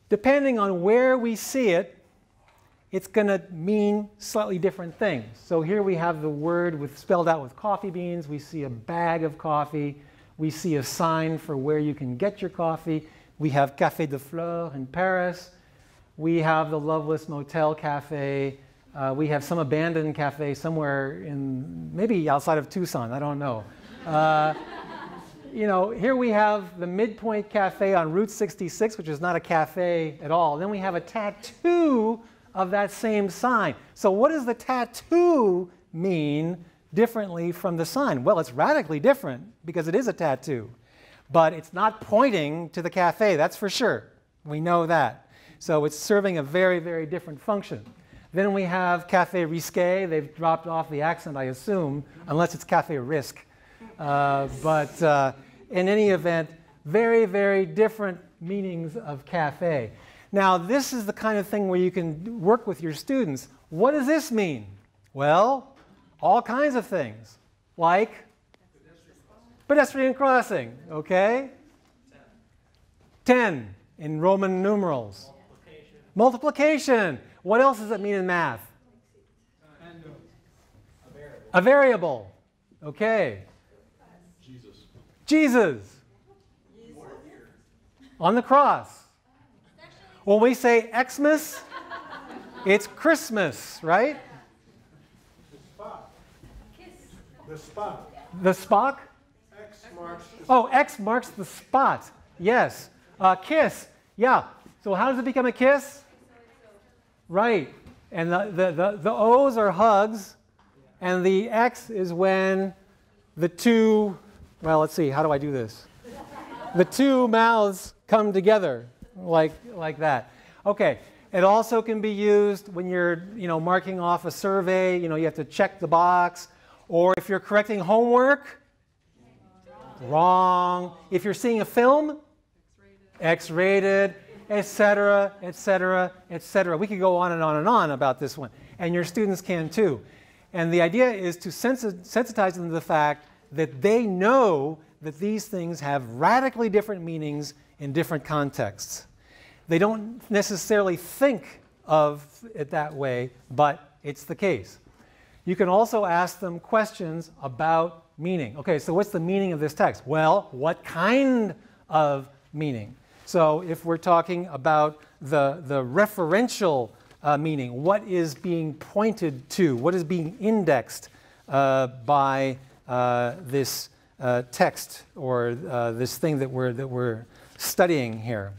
depending on where we see it, it's going to mean slightly different things. So here we have the word with, spelled out with coffee beans. We see a bag of coffee. We see a sign for where you can get your coffee. We have Café de Fleurs in Paris. We have the Loveless Motel Cafe. Uh, we have some abandoned cafe somewhere in, maybe outside of Tucson, I don't know. Uh, you know, here we have the Midpoint Cafe on Route sixty-six, which is not a cafe at all. Then we have a tattoo of that same sign. So what does the tattoo mean differently from the sign? Well, it's radically different because it is a tattoo, but it's not pointing to the cafe, that's for sure. We know that. So it's serving a very, very different function. Then we have Café Risqué. They've dropped off the accent, I assume, unless it's Café Risk. Uh, but uh, in any event, very, very different meanings of café. Now, this is the kind of thing where you can work with your students. What does this mean? Well, all kinds of things, like pedestrian crossing, pedestrian crossing, okay? ten in Roman numerals. Multiplication. What else does it mean in math? A variable. A variable. Okay. Jesus. Jesus. Jesus. On the cross. When we say Xmas, it's Christmas, right? The Spock. The Spock. The Spock? X marks the spot. Oh, X marks the spot. Yes. Uh, kiss. Yeah. So how does it become a kiss? Right, and the, the, the, the O's are hugs, and the X is when the two, well, let's see, how do I do this? The two mouths come together, like, like that. Okay, it also can be used when you're, you know, marking off a survey, you know, you have to check the box, or if you're correcting homework, wrong. If you're seeing a film, X-rated. Etc., et cetera, et cetera. We could go on and on and on about this one, and your students can too. And the idea is to sensitize them to the fact that they know that these things have radically different meanings in different contexts. They don't necessarily think of it that way, but it's the case. You can also ask them questions about meaning. Okay, so what's the meaning of this text? Well, what kind of meaning? So if we're talking about the, the referential uh, meaning, what is being pointed to, what is being indexed uh, by uh, this uh, text or uh, this thing that we're, that we're studying here.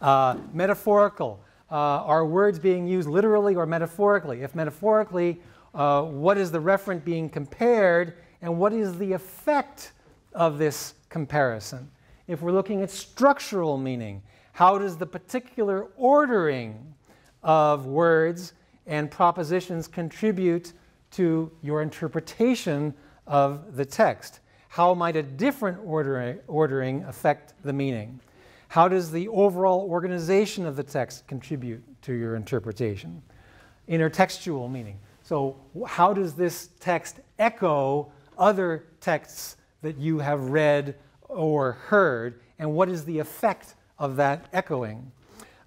Uh, metaphorical, uh, are words being used literally or metaphorically? If metaphorically, uh, what is the referent being compared and what is the effect of this comparison? If we're looking at structural meaning, how does the particular ordering of words and propositions contribute to your interpretation of the text? How might a different ordering, ordering affect the meaning? How does the overall organization of the text contribute to your interpretation? Intertextual meaning. So how does this text echo other texts that you have read or heard, and what is the effect of that echoing?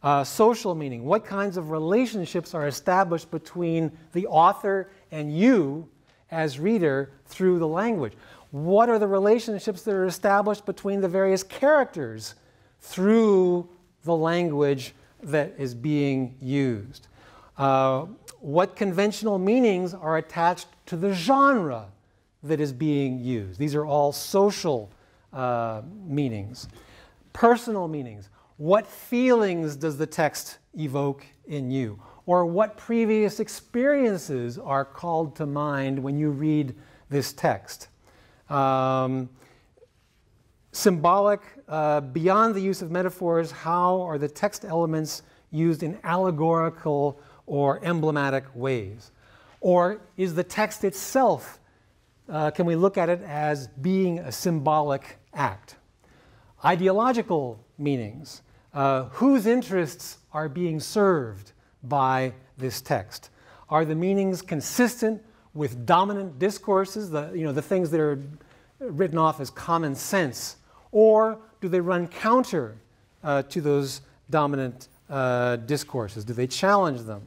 Uh, social meaning, what kinds of relationships are established between the author and you as reader through the language? What are the relationships that are established between the various characters through the language that is being used? Uh, what conventional meanings are attached to the genre that is being used? These are all social Uh, meanings. Personal meanings. What feelings does the text evoke in you? Or what previous experiences are called to mind when you read this text. Um, symbolic, uh, beyond the use of metaphors, how are the text elements used in allegorical or emblematic ways? Or is the text itself, uh, can we look at it as being a symbolic act? Ideological meanings, uh, whose interests are being served by this text? Are the meanings consistent with dominant discourses, the, you know, the things that are written off as common sense, or do they run counter uh, to those dominant uh, discourses? Do they challenge them?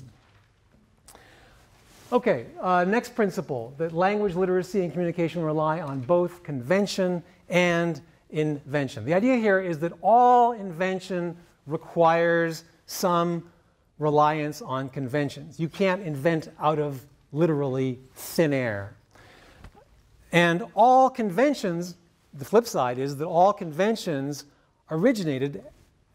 Okay, uh, next principle, that language, literacy, and communication rely on both convention and invention. The idea here is that all invention requires some reliance on conventions. You can't invent out of literally thin air. And all conventions, the flip side is that all conventions originated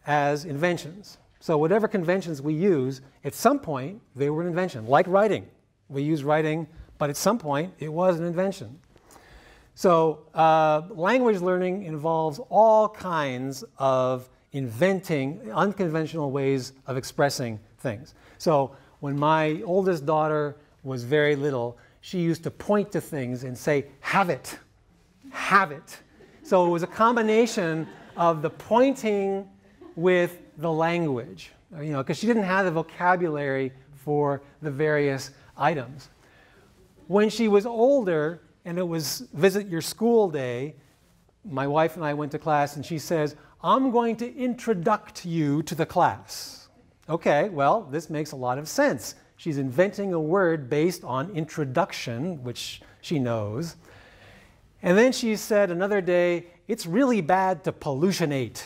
as inventions. So whatever conventions we use, at some point they were an invention, like writing. We use writing, but at some point it was an invention. So uh, language learning involves all kinds of inventing, unconventional ways of expressing things. So when my oldest daughter was very little, she used to point to things and say, "Have it, have it." So it was a combination of the pointing with the language, you know, because she didn't have the vocabulary for the various items. When she was older and it was visit your school day, my wife and I went to class and she says, "I'm going to introduct you to the class." Okay, well, this makes a lot of sense. She's inventing a word based on introduction, which she knows. And then she said another day, "It's really bad to pollutionate."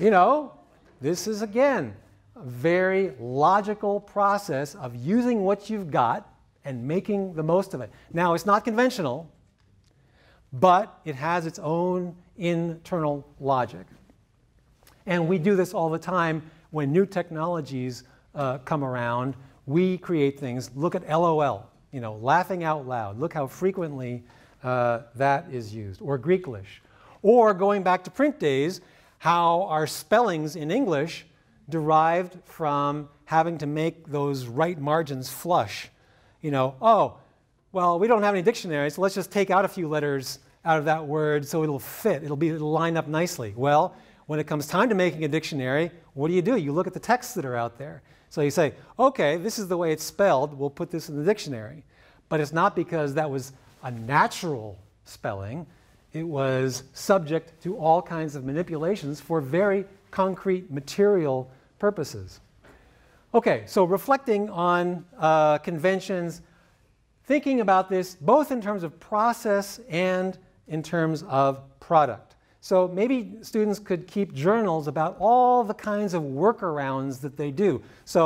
You know, this is, again, a very logical process of using what you've got and making the most of it. Now, it's not conventional, but it has its own internal logic. And we do this all the time when new technologies Uh, come around. We create things. Look at L O L, you know, laughing out loud. Look how frequently uh, that is used, or Greeklish. Or going back to print days, how our spellings in English derived from having to make those right margins flush. You know, oh, well, we don't have any dictionaries, so let's just take out a few letters out of that word so it'll fit, it'll, be, it'll line up nicely. Well, when it comes time to making a dictionary, what do you do? You look at the texts that are out there. So you say, okay, this is the way it's spelled, we'll put this in the dictionary. But it's not because that was a natural spelling. It was subject to all kinds of manipulations for very concrete material purposes. Okay, so reflecting on uh, conventions, thinking about this both in terms of process and in terms of product. So maybe students could keep journals about all the kinds of workarounds that they do. So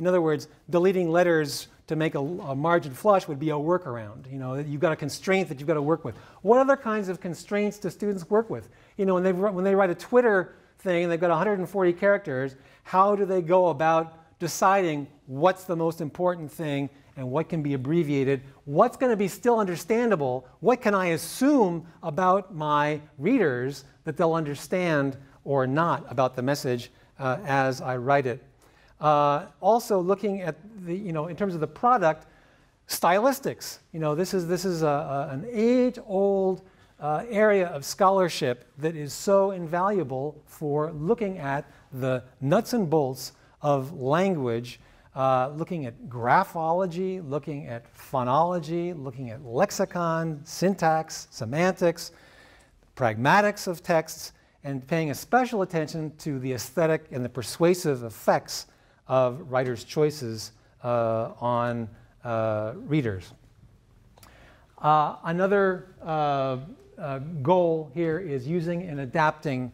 in other words, deleting letters to make a, a margin flush would be a workaround. You know, you've got a constraint that you've got to work with. What other kinds of constraints do students work with? You know, when they, when they write a Twitter thing and they've got one hundred forty characters, how do they go about deciding what's the most important thing and what can be abbreviated, what's going to be still understandable, what can I assume about my readers that they'll understand or not about the message uh, as I write it. Uh, also looking at the, you know, in terms of the product, stylistics. You know, this is, this is a, a, an age-old uh, area of scholarship that is so invaluable for looking at the nuts and bolts of language. Uh, looking at graphology, looking at phonology, looking at lexicon, syntax, semantics, pragmatics of texts, and paying a special attention to the aesthetic and the persuasive effects of writers' choices uh, on uh, readers. Uh, another uh, uh, goal here is using and adapting uh,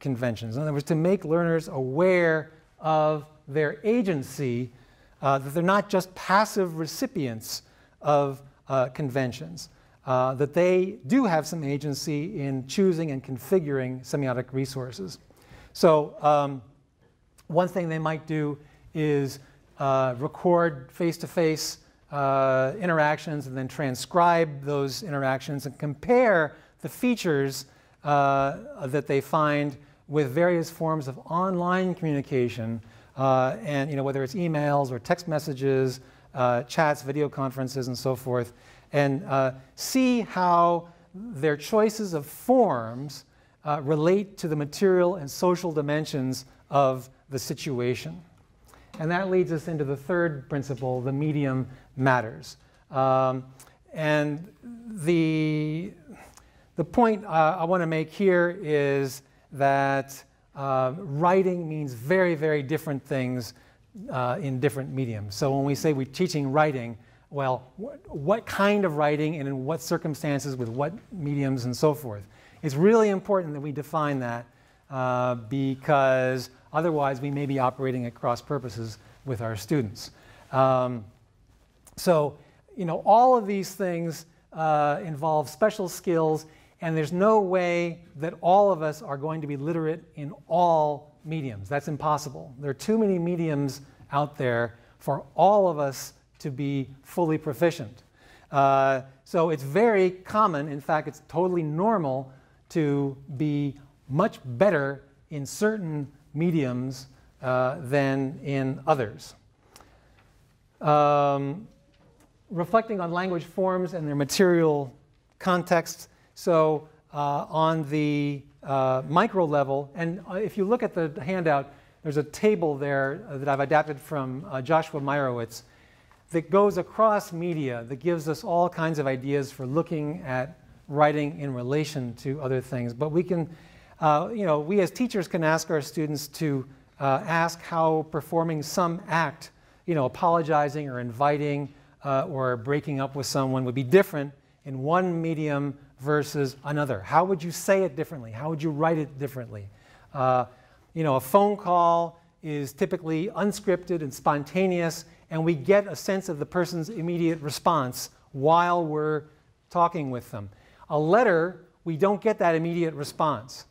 conventions. In other words, to make learners aware of their agency, uh, that they're not just passive recipients of uh, conventions, uh, that they do have some agency in choosing and configuring semiotic resources. So um, one thing they might do is uh, record face-to-face -face, uh, interactions and then transcribe those interactions and compare the features uh, that they find with various forms of online communication, uh, and you know, whether it's emails or text messages, uh, chats, video conferences, and so forth, and uh, see how their choices of forms uh, relate to the material and social dimensions of the situation. And that leads us into the third principle, the medium matters. Um, and the, the point uh, I want to make here is that uh, writing means very, very different things uh, in different mediums. So when we say we're teaching writing, well, wh what kind of writing and in what circumstances with what mediums and so forth? It's really important that we define that uh, because otherwise, we may be operating at cross purposes with our students. Um, so, you know, all of these things uh, involve special skills, and there's no way that all of us are going to be literate in all mediums. That's impossible. There are too many mediums out there for all of us to be fully proficient. Uh, so it's very common, in fact, it's totally normal to be much better in certain mediums uh, than in others. Um, reflecting on language forms and their material context. So uh, on the uh, micro level, and if you look at the handout, there's a table there that I've adapted from uh, Joshua Meyerowitz that goes across media, that gives us all kinds of ideas for looking at writing in relation to other things. But we can Uh, you know, we as teachers can ask our students to uh, ask how performing some act, you know, apologizing or inviting uh, or breaking up with someone would be different in one medium versus another. How would you say it differently? How would you write it differently? Uh, you know, a phone call is typically unscripted and spontaneous, and we get a sense of the person's immediate response while we're talking with them. A letter, we don't get that immediate response.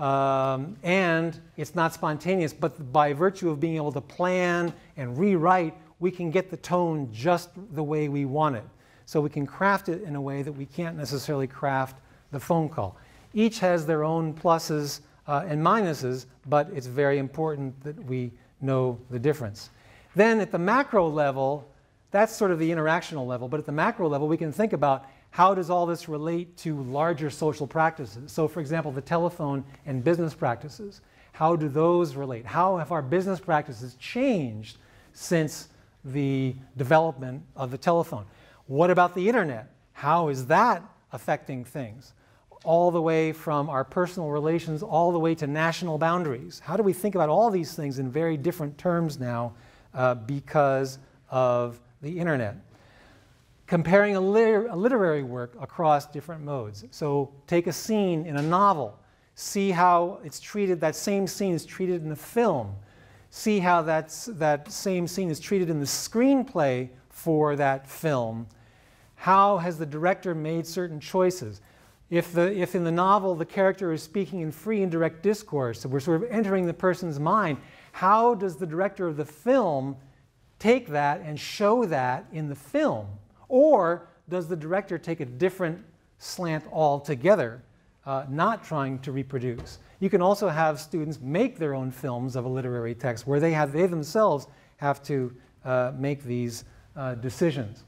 Um, and it's not spontaneous, but by virtue of being able to plan and rewrite, we can get the tone just the way we want it. So we can craft it in a way that we can't necessarily craft the phone call. Each has their own pluses uh, and minuses, but it's very important that we know the difference. Then at the macro level, that's sort of the interactional level, but at the macro level we can think about how does all this relate to larger social practices? So, for example, the telephone and business practices. How do those relate? How have our business practices changed since the development of the telephone? What about the internet? How is that affecting things? All the way from our personal relations all the way to national boundaries. How do we think about all these things in very different terms now uh, because of the internet? Comparing a, liter a literary work across different modes. So take a scene in a novel, see how it's treated, that same scene is treated in a film, see how that's, that same scene is treated in the screenplay for that film. How has the director made certain choices? If, the, if in the novel the character is speaking in free and direct discourse, so we're sort of entering the person's mind, how does the director of the film take that and show that in the film? Or does the director take a different slant altogether, uh, not trying to reproduce? You can also have students make their own films of a literary text where they, have, they themselves have to uh, make these uh, decisions.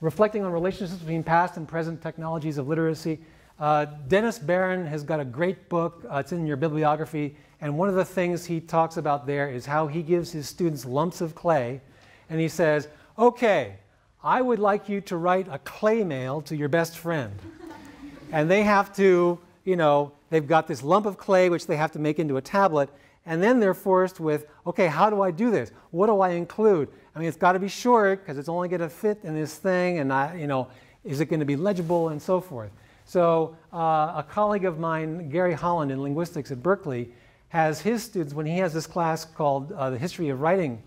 Reflecting on relationships between past and present technologies of literacy, uh, Dennis Baron has got a great book. Uh, it's in your bibliography. And one of the things he talks about there is how he gives his students lumps of clay. And he says, okay, I would like you to write a clay mail to your best friend. And they have to, you know, they've got this lump of clay which they have to make into a tablet, and then they're forced with, okay, how do I do this? What do I include? I mean, it's got to be short because it's only going to fit in this thing, and I, you know, is it going to be legible and so forth? So uh, a colleague of mine, Gary Holland in linguistics at Berkeley, has his students, when he has this class called uh, the History of Writing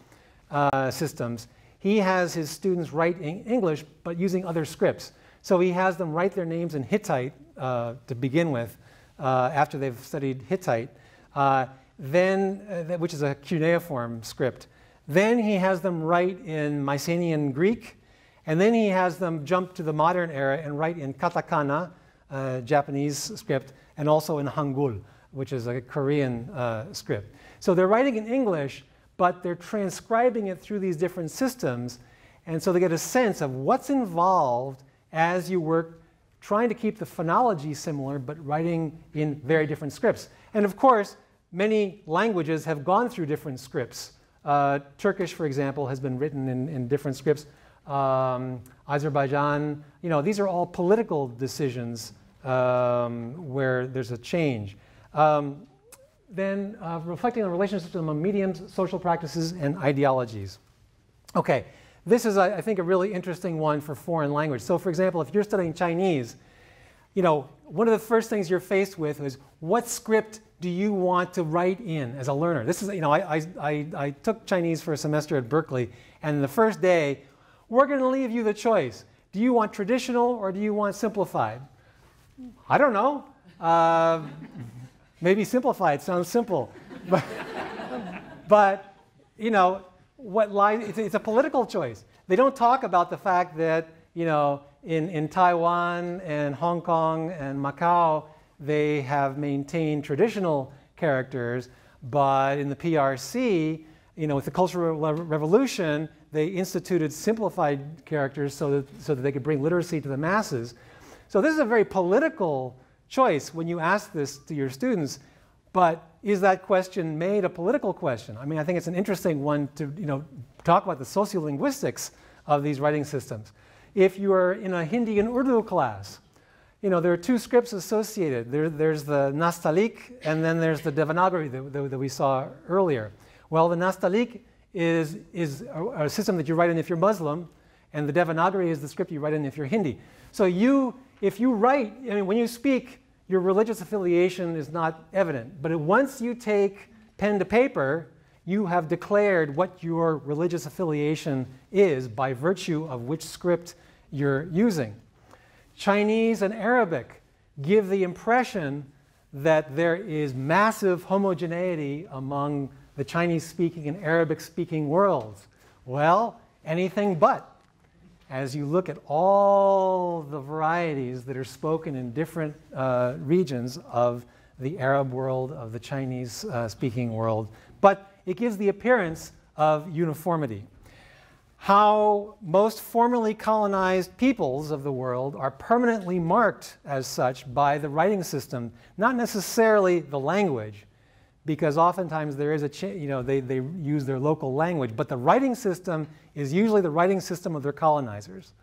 uh, Systems, he has his students write in English, but using other scripts. So he has them write their names in Hittite uh, to begin with, uh, after they've studied Hittite, uh, then, uh, which is a cuneiform script. Then he has them write in Mycenaean Greek, And then he has them jump to the modern era and write in katakana, uh, Japanese script, and also in Hangul, which is a Korean uh, script. So they're writing in English, but they're transcribing it through these different systems. And so they get a sense of what's involved as you work trying to keep the phonology similar, but writing in very different scripts. And of course, many languages have gone through different scripts. Uh, Turkish, for example, has been written in, in different scripts. Um, Azerbaijan, you know, these are all political decisions um, where there's a change. Um, then uh, reflecting on the relationships among mediums, social practices, and ideologies. Okay, this is, I think, a really interesting one for foreign language. So, for example, if you're studying Chinese, you know, one of the first things you're faced with is what script do you want to write in as a learner? This is, you know, I, I, I, I took Chinese for a semester at Berkeley, and the first day, we're going to leave you the choice. Do you want traditional or do you want simplified? I don't know. Uh, maybe simplified sounds simple. But, but you know, what lies, it's, it's a political choice. They don't talk about the fact that, you know, in, in Taiwan and Hong Kong and Macau, they have maintained traditional characters, but in the P R C, you know, with the Cultural Revolution, they instituted simplified characters so that, so that they could bring literacy to the masses. So this is a very political choice when you ask this to your students, but is that question made a political question? I mean, I think it's an interesting one to, you know, talk about the sociolinguistics of these writing systems. If you are in a Hindi and Urdu class, you know, there are two scripts associated. There, there's the Nastalik, and then there's the Devanagari that, that, that we saw earlier. Well, the Nastalik is, is a, a system that you write in if you're Muslim, and the Devanagari is the script you write in if you're Hindi. So you, if you write, I mean, when you speak, your religious affiliation is not evident. But once you take pen to paper, you have declared what your religious affiliation is by virtue of which script you're using. Chinese and Arabic give the impression that there is massive homogeneity among the Chinese-speaking and Arabic-speaking worlds. Well, anything but. As you look at all the varieties that are spoken in different uh, regions of the Arab world, of the Chinese-speaking uh, world, but it gives the appearance of uniformity. How most formerly colonized peoples of the world are permanently marked as such by the writing system, not necessarily the language, because oftentimes there is a cha you know they, they use their local language, but the writing system is usually the writing system of their colonizers.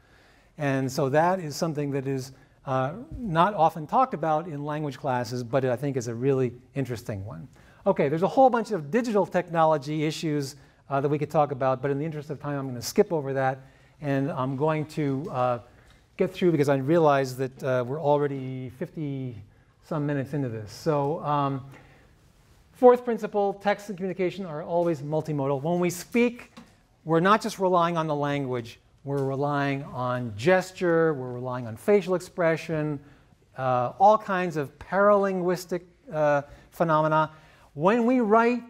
And so that is something that is uh, not often talked about in language classes, but it, I think, is a really interesting one. Okay, there's a whole bunch of digital technology issues uh, that we could talk about, but in the interest of time I'm going to skip over that, and I'm going to uh, get through because I realize that uh, we're already fifty some minutes into this. So. Um, Fourth principle, text and communication are always multimodal. When we speak, we're not just relying on the language. We're relying on gesture. We're relying on facial expression, uh, all kinds of paralinguistic uh, phenomena. When we write,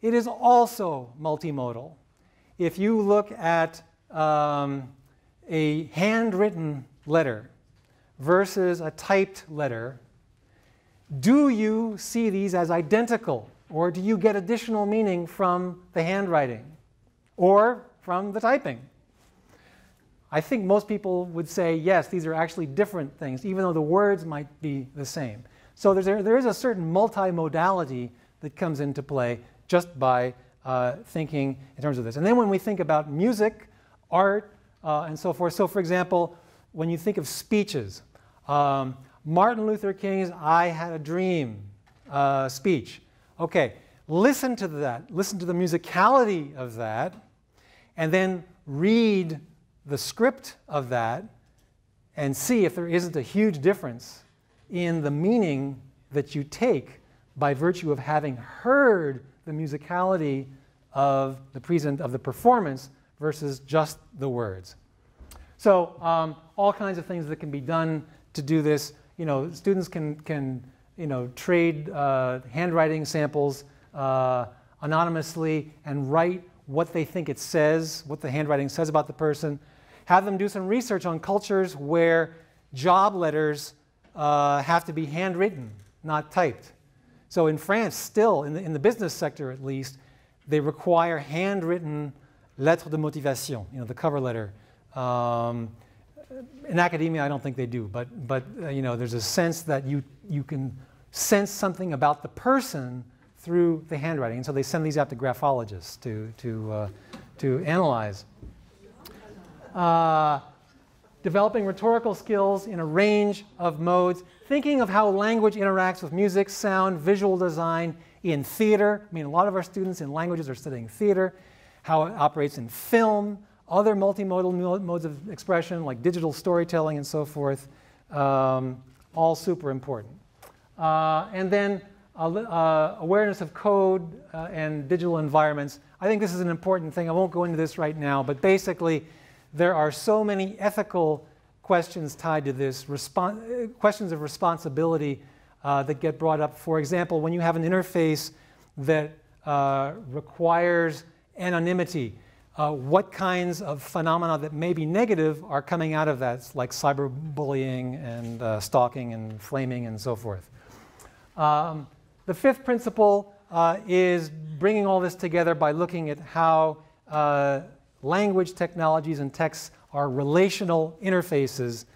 it is also multimodal. If you look at um, a handwritten letter versus a typed letter, do you see these as identical, or do you get additional meaning from the handwriting or from the typing? I think most people would say, yes, these are actually different things, even though the words might be the same. So there's a, there is a certain multimodality that comes into play just by uh, thinking in terms of this. And then when we think about music, art, uh, and so forth, so for example, when you think of speeches, um, Martin Luther King's I Had a Dream uh, speech. Okay, listen to that, listen to the musicality of that, and then read the script of that and see if there isn't a huge difference in the meaning that you take by virtue of having heard the musicality of the present of the performance versus just the words. So um, all kinds of things that can be done to do this. You know, students can, can you know, trade uh, handwriting samples uh, anonymously and write what they think it says, what the handwriting says about the person. Have them do some research on cultures where job letters uh, have to be handwritten, not typed. So in France, still, in the, in the business sector at least, they require handwritten lettres de motivation, you know, the cover letter. Um, in academia, I don't think they do, but, but uh, you know, there's a sense that you, you can sense something about the person through the handwriting. And so they send these out to graphologists to, to, uh, to analyze. Uh, developing rhetorical skills in a range of modes, thinking of how language interacts with music, sound, visual design, in theater. I mean, a lot of our students in languages are studying theater, how it operates in film, other multimodal modes of expression like digital storytelling and so forth, um, all super important. Uh, and then uh, uh, awareness of code uh, and digital environments. I think this is an important thing. I won't go into this right now, but basically, there are so many ethical questions tied to this, questions of responsibility uh, that get brought up. For example, when you have an interface that uh, requires anonymity, uh, what kinds of phenomena that may be negative are coming out of that, like cyberbullying and uh, stalking and flaming and so forth. Um, the fifth principle uh, is bringing all this together by looking at how uh, language, technologies, and texts are relational interfaces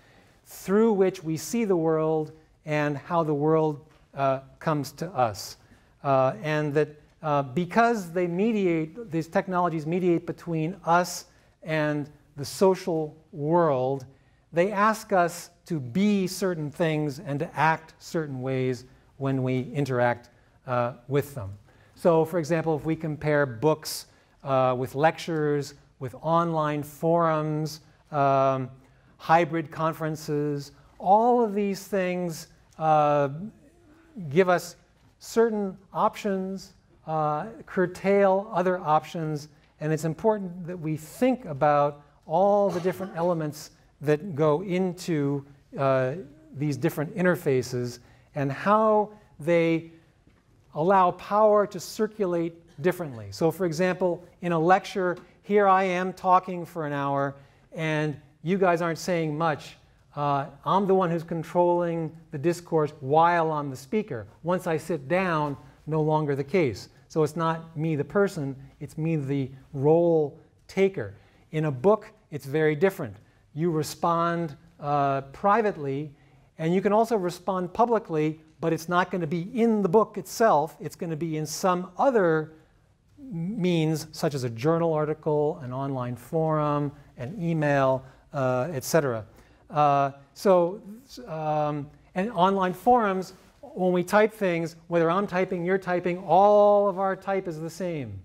through which we see the world and how the world uh, comes to us. Uh, and that uh, because they mediate, these technologies mediate between us and the social world, they ask us to be certain things and to act certain ways when we interact uh, with them. So, for example, if we compare books uh, with lectures, with online forums, um, hybrid conferences, all of these things uh, give us certain options, uh, curtail other options, and it's important that we think about all the different elements that go into uh, these different interfaces and how they allow power to circulate differently. So, for example, in a lecture, here I am talking for an hour, and you guys aren't saying much. Uh, I'm the one who's controlling the discourse while I'm the speaker. Once I sit down, no longer the case. So it's not me, the person, it's me, the role taker. In a book, it's very different. You respond uh, privately, and you can also respond publicly, but it's not going to be in the book itself. It's going to be in some other means such as a journal article, an online forum, an email, uh, et cetera. Uh, so, um, and online forums, when we type things, whether I'm typing, you're typing, all of our type is the same.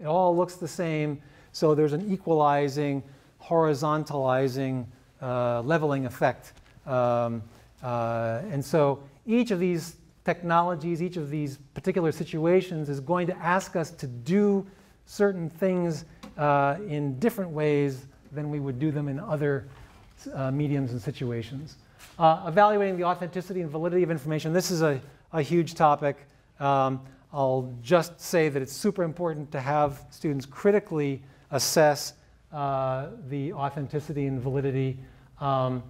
It all looks the same. So there's an equalizing, horizontalizing, uh, leveling effect. Um, uh, and so each of these technologies, each of these particular situations is going to ask us to do certain things uh, in different ways than we would do them in other uh, mediums and situations. Uh, evaluating the authenticity and validity of information. This is a, a huge topic. Um, I'll just say that it's super important to have students critically assess uh, the authenticity and validity um,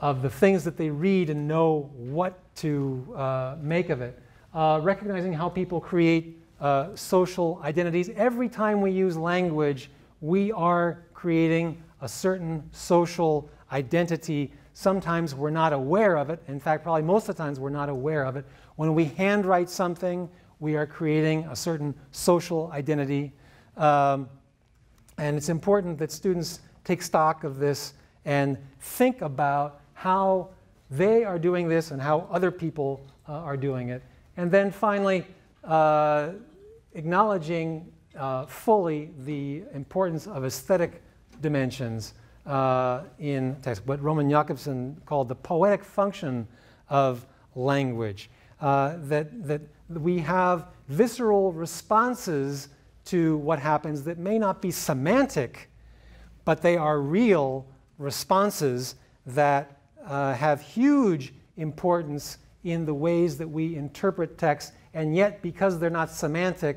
of the things that they read and know what to uh, make of it. Uh, recognizing how people create uh, social identities. Every time we use language, we are creating a certain social identity. Sometimes we're not aware of it. In fact, probably most of the times we're not aware of it. When we handwrite something, we are creating a certain social identity. Um, and it's important that students take stock of this and think about how they are doing this and how other people uh, are doing it. And then finally, uh, acknowledging uh, fully the importance of aesthetic dimensions uh, in text, what Roman Jakobson called the poetic function of language, uh, that, that we have visceral responses to what happens that may not be semantic, but they are real responses that Uh, have huge importance in the ways that we interpret text, and yet because they're not semantic,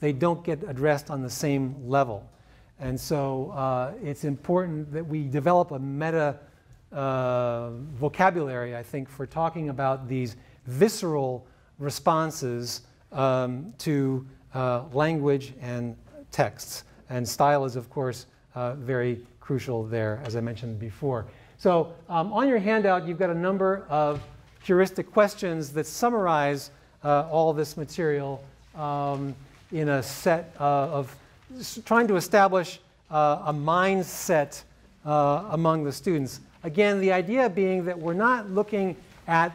they don't get addressed on the same level. And so uh, it's important that we develop a meta uh, vocabulary, I think, for talking about these visceral responses um, to uh, language and texts. And style is, of course, uh, very crucial there, as I mentioned before. So um, on your handout, you've got a number of heuristic questions that summarize uh, all this material um, in a set uh, of trying to establish uh, a mindset uh, among the students. Again, the idea being that we're not looking at,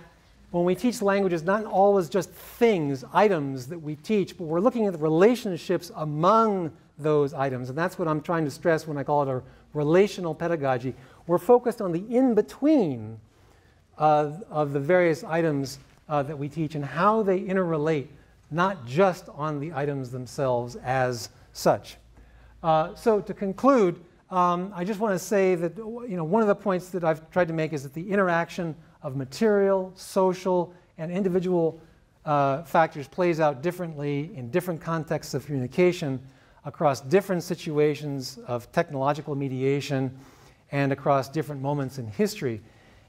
when we teach languages, not always just things, items that we teach, but we're looking at the relationships among those items. And that's what I'm trying to stress when I call it a relational pedagogy. We're focused on the in-between uh, of the various items uh, that we teach and how they interrelate, not just on the items themselves as such. Uh, so to conclude, um, I just want to say that you know, one of the points that I've tried to make is that the interaction of material, social, and individual uh, factors plays out differently in different contexts of communication, across different situations of technological mediation, and across different moments in history.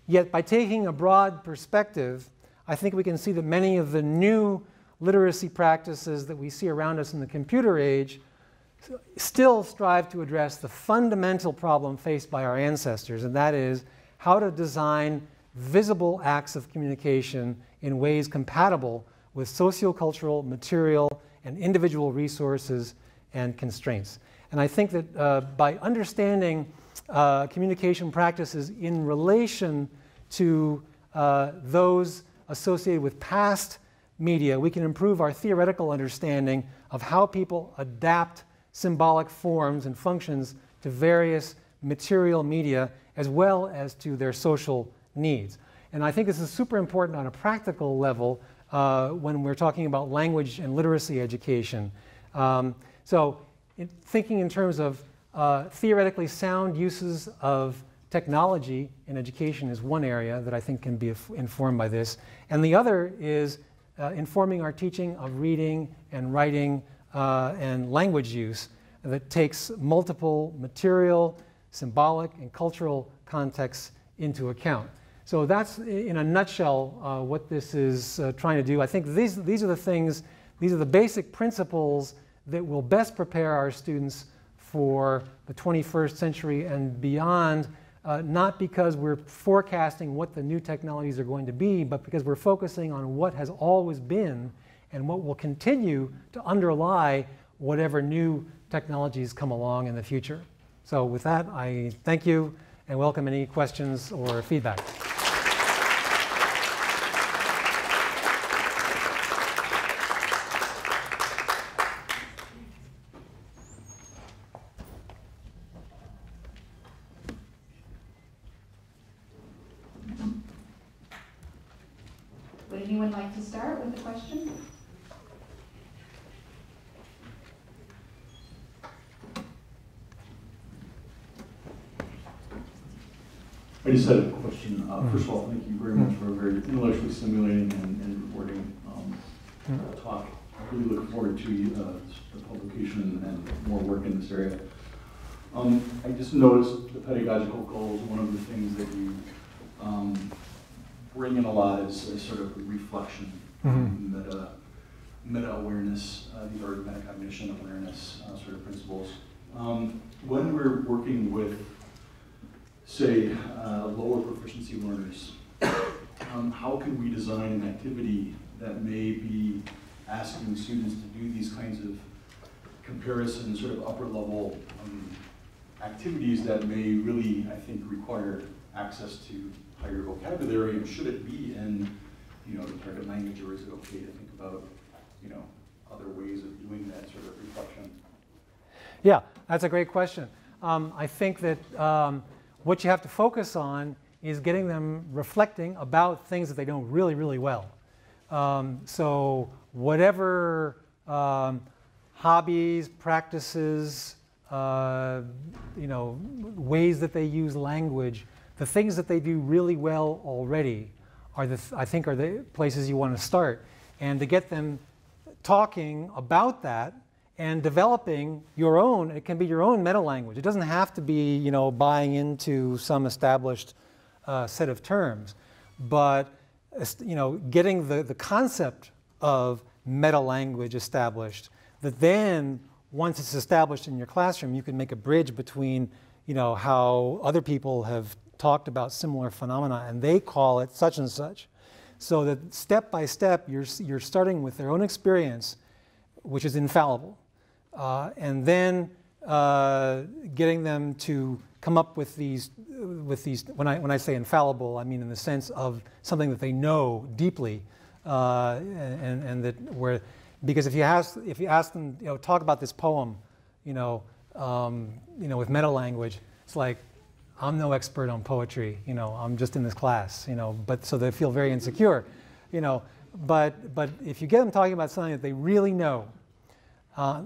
Yet by taking a broad perspective, I think we can see that many of the new literacy practices that we see around us in the computer age still strive to address the fundamental problem faced by our ancestors, and that is how to design visible acts of communication in ways compatible with sociocultural, material, and individual resources and constraints. And I think that uh, by understanding uh, communication practices in relation to uh, those associated with past media, we can improve our theoretical understanding of how people adapt symbolic forms and functions to various material media as well as to their social needs. And I think this is super important on a practical level uh, when we're talking about language and literacy education. Um, so in thinking in terms of uh, theoretically sound uses of technology in education is one area that I think can be informed by this. And the other is Uh, informing our teaching of reading and writing uh, and language use that takes multiple material, symbolic, and cultural contexts into account. So that's, in a nutshell, uh, what this is uh, trying to do. I think these, these are the things, these are the basic principles that will best prepare our students for the twenty-first century and beyond, uh, not because we're forecasting what the new technologies are going to be, but because we're focusing on what has always been and what will continue to underlie whatever new technologies come along in the future. So with that, I thank you and welcome any questions or feedback. I just had a question. Uh, first of all, thank you very much for a very intellectually stimulating and, and rewarding um, uh, talk. I really look forward to uh, the publication and more work in this area. Um, I just noticed the pedagogical goals. One of the things that you um, bring in a lot is a sort of reflection, mm-hmm. meta, meta-awareness, uh, the art of metacognition, awareness uh, sort of principles. Um, when we're working with say, uh, lower proficiency learners, um, how can we design an activity that may be asking students to do these kinds of comparison, sort of upper level um, activities that may really, I think, require access to higher vocabulary, and should it be in, you know, the target language, or is it okay to think about, you know, other ways of doing that sort of reflection? Yeah, that's a great question. Um, I think that, um, what you have to focus on is getting them reflecting about things that they know really, really well. Um, so whatever um, hobbies, practices, uh, you know, ways that they use language, the things that they do really well already are the, I think, are the places you want to start. And to get them talking about that and developing your own, it can be your own meta language. It doesn't have to be, you know, buying into some established uh, set of terms, but, you know, getting the, the concept of meta language established, that then, once it's established in your classroom, you can make a bridge between, you know, how other people have talked about similar phenomena, and they call it such and such. So that step by step, you're, you're starting with their own experience, which is infallible, uh, and then uh, getting them to come up with these, with these, when I, when I say infallible, I mean in the sense of something that they know deeply, uh, and, and that where, because if you ask, if you ask them, you know, talk about this poem, you know, um, you know, with meta language, it's like, I'm no expert on poetry, you know, I'm just in this class, you know, but so they feel very insecure, you know, but, but if you get them talking about something that they really know, uh,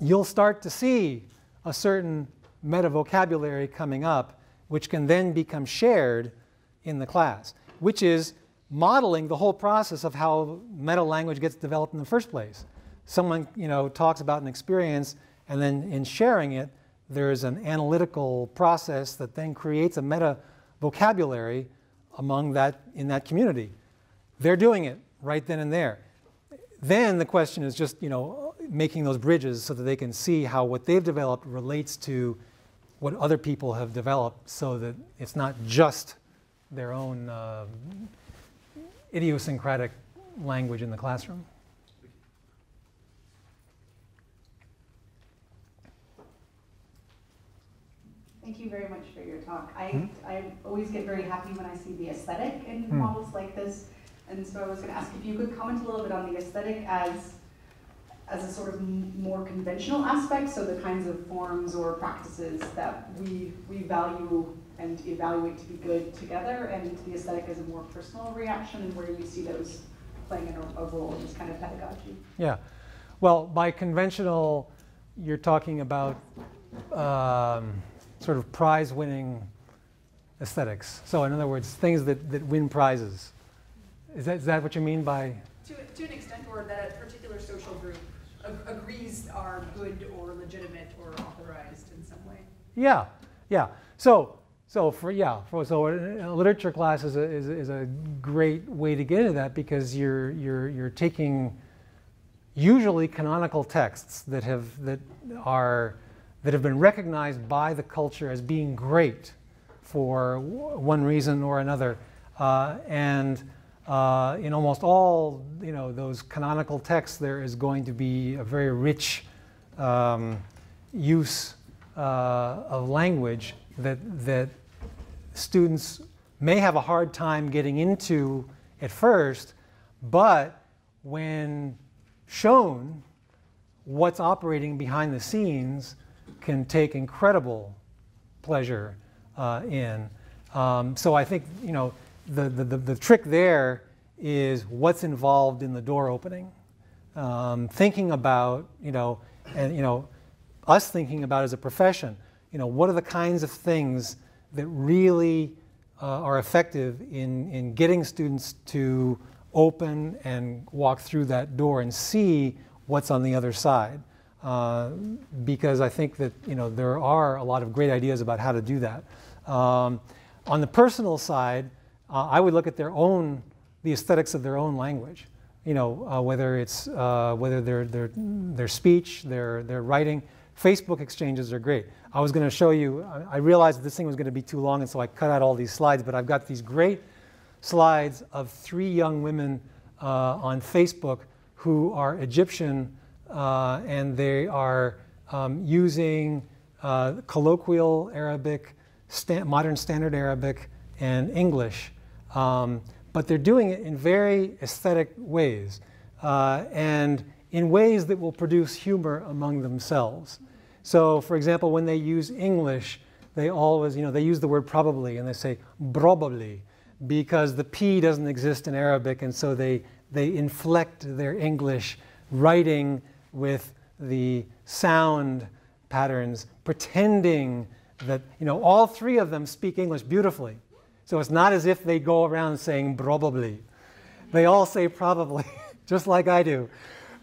you'll start to see a certain meta vocabulary coming up, which can then become shared in the class, which is modeling the whole process of how meta language gets developed in the first place. Someone, you know, talks about an experience, and then in sharing it, there's an analytical process that then creates a meta vocabulary among that, in that community. They're doing it right then and there. Then the question is just, you know, making those bridges so that they can see how what they've developed relates to what other people have developed, so that it's not just their own uh, idiosyncratic language in the classroom. Thank you very much for your talk. I, mm-hmm. I always get very happy when I see the aesthetic in mm-hmm. models like this. And so I was going to ask if you could comment a little bit on the aesthetic as, as a sort of more conventional aspect, so the kinds of forms or practices that we, we value and evaluate to be good together, and the aesthetic as a more personal reaction, and where you see those playing a role in this kind of pedagogy. Yeah. Well, by conventional, you're talking about um, sort of prize-winning aesthetics. So in other words, things that, that win prizes. Is that, is that what you mean by? To, to an extent, or that a particular social group ag agrees are good or legitimate or authorized in some way. Yeah, yeah. So, so for yeah, for, so a literature class is a, is, is a great way to get into that, because you're you're you're taking usually canonical texts that have that are. that have been recognized by the culture as being great for one reason or another. Uh, and uh, in almost all, you know, those canonical texts, there is going to be a very rich um, use uh, of language that, that students may have a hard time getting into at first, but when shown what's operating behind the scenes, can take incredible pleasure uh, in. Um, so I think, you know, the, the, the, the trick there is what's involved in the door opening. Um, thinking about, you know, and, you know, us thinking about as a profession, you know, what are the kinds of things that really uh, are effective in, in getting students to open and walk through that door and see what's on the other side. Uh, because I think that, you know, there are a lot of great ideas about how to do that. Um, on the personal side, uh, I would look at their own, the aesthetics of their own language. You know, uh, whether it's uh, whether their their their speech, their their writing. Facebook exchanges are great. I was going to show you. I, I realized that this thing was going to be too long, and so I cut out all these slides. But I've got these great slides of three young women uh, on Facebook who are Egyptian. Uh, and they are um, using uh, colloquial Arabic, sta modern standard Arabic, and English. Um, but they're doing it in very aesthetic ways, uh, and in ways that will produce humor among themselves. So, for example, when they use English, they always, you know, they use the word probably, and they say brobably, because the P doesn't exist in Arabic, and so they, they inflect their English writing with the sound patterns, pretending that, you know, all three of them speak English beautifully. So it's not as if they go around saying probably. They all say probably, just like I do.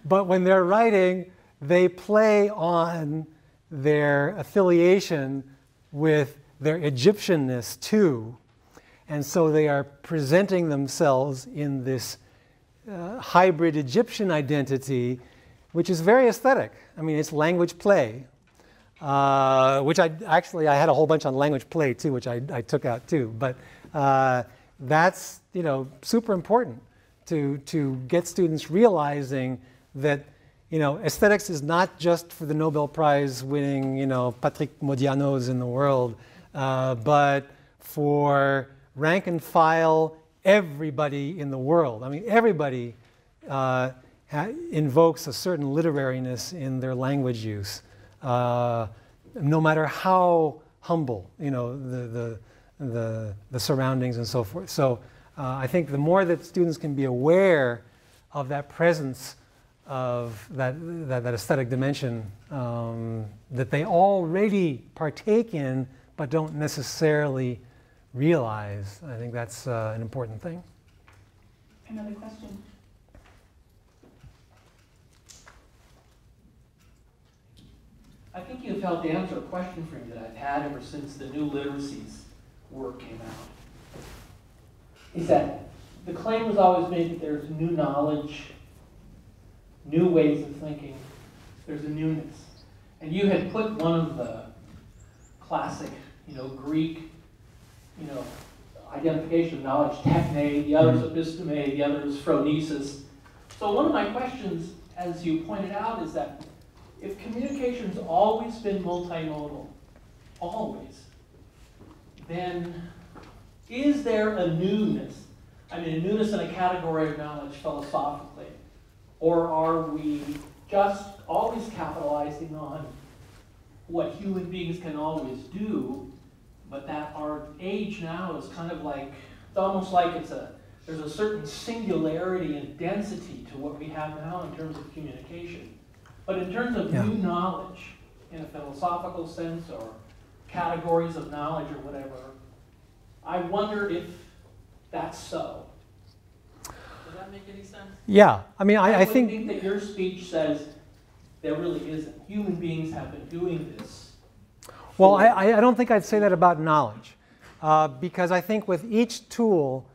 But when they're writing, they play on their affiliation with their Egyptianness too. And so they are presenting themselves in this uh, hybrid Egyptian identity, which is very aesthetic. I mean, it's language play, uh, which I actually, I had a whole bunch on language play too, which I, I took out too. But uh, that's, you know, super important to, to get students realizing that, you know, aesthetics is not just for the Nobel Prize winning, you know, Patrick Modianos in the world, uh, but for rank and file everybody in the world. I mean, everybody uh, ha invokes a certain literariness in their language use, uh, no matter how humble, you know, the, the, the, the surroundings and so forth. So uh, I think the more that students can be aware of that presence of that, that, that aesthetic dimension um, that they already partake in but don't necessarily realize, I think that's uh, an important thing. Another question. I think you've helped answer a question for me that I've had ever since the New Literacies work came out. Is that the claim was always made that there's new knowledge, new ways of thinking, there's a newness. And you had put one of the classic, you know, Greek, you know, identification of knowledge, techne, the other is episteme, the other is phronesis. So one of my questions, as you pointed out, is that if communication's always been multimodal, always, then is there a newness? I mean, a newness in a category of knowledge philosophically. Or are we just always capitalizing on what human beings can always do, but that our age now is kind of like, it's almost like it's a, there's a certain singularity and density to what we have now in terms of communication. But in terms of yeah. new knowledge, in a philosophical sense, or categories of knowledge or whatever, I wonder if that's so. Does that make any sense? Yeah, I mean, I, I, I think, think that your speech says there really isn't. Human beings have been doing this. Well, I, I don't think I'd say that about knowledge, uh, because I think with each tool,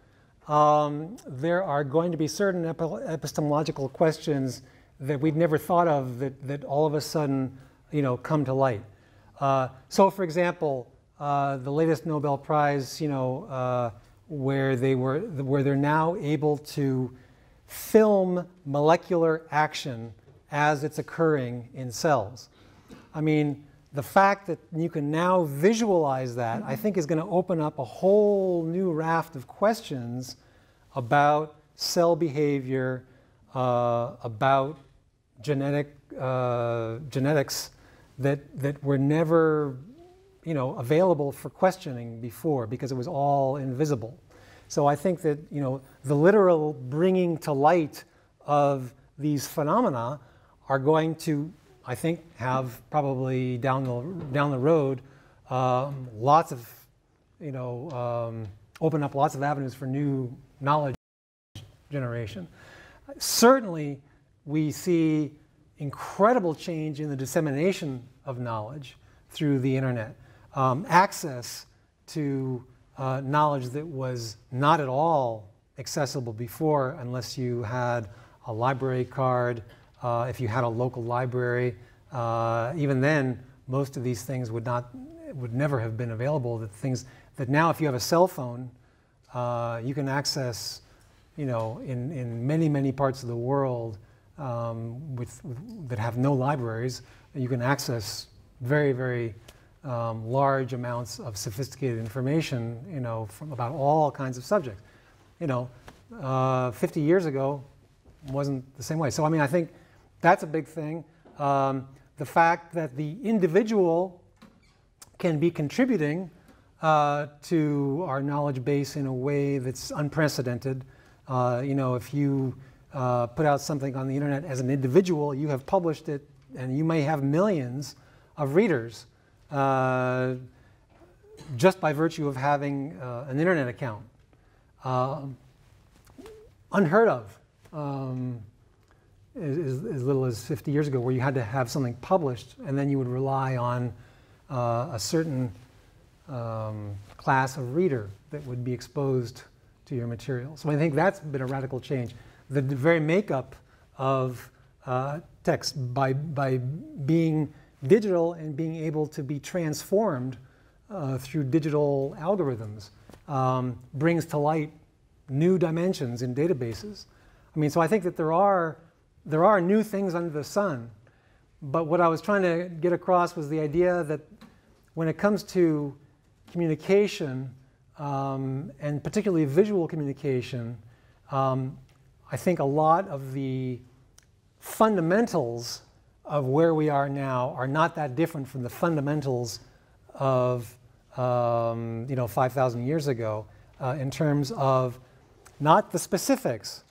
um, there are going to be certain epi epistemological questions that we'd never thought of that, that all of a sudden, you know, come to light. Uh, so, for example, uh, the latest Nobel Prize, you know. Uh, where they were, where they're now able to film molecular action as it's occurring in cells. I mean, the fact that you can now visualize that, I think, is going to open up a whole new raft of questions about cell behavior, uh, about genetic uh, genetics that that were never, you know, available for questioning before, because it was all invisible. So I think that, you know, the literal bringing to light of these phenomena are going to, I think, have probably down the, down the road um, lots of, you know, um, open up lots of avenues for new knowledge generation. Certainly, we see incredible change in the dissemination of knowledge through the internet. Um, access to uh, knowledge that was not at all accessible before, unless you had a library card, uh, if you had a local library. Uh, even then, most of these things would not, would never have been available. The things that now, if you have a cell phone, uh, you can access, you know, in, in many, many parts of the world um, with, that have no libraries, you can access very, very Um, large amounts of sophisticated information, you know, from about all kinds of subjects. You know, uh, fifty years ago, wasn't the same way. So I mean, I think that's a big thing. Um, the fact that the individual can be contributing uh, to our knowledge base in a way that's unprecedented. Uh, you know, if you uh, put out something on the internet as an individual, you have published it, and you may have millions of readers. Uh, just by virtue of having uh, an internet account. Uh, unheard of. Um, as, as little as fifty years ago, where you had to have something published, and then you would rely on uh, a certain um, class of reader that would be exposed to your material. So I think that's been a radical change. The very makeup of uh, text, by, by being digital and being able to be transformed uh, through digital algorithms, um, brings to light new dimensions in databases. I mean, so I think that there are, there are new things under the sun. But what I was trying to get across was the idea that when it comes to communication, um, and particularly visual communication, um, I think a lot of the fundamentals of where we are now are not that different from the fundamentals of um, you know, five thousand years ago, uh, in terms of not the specifics,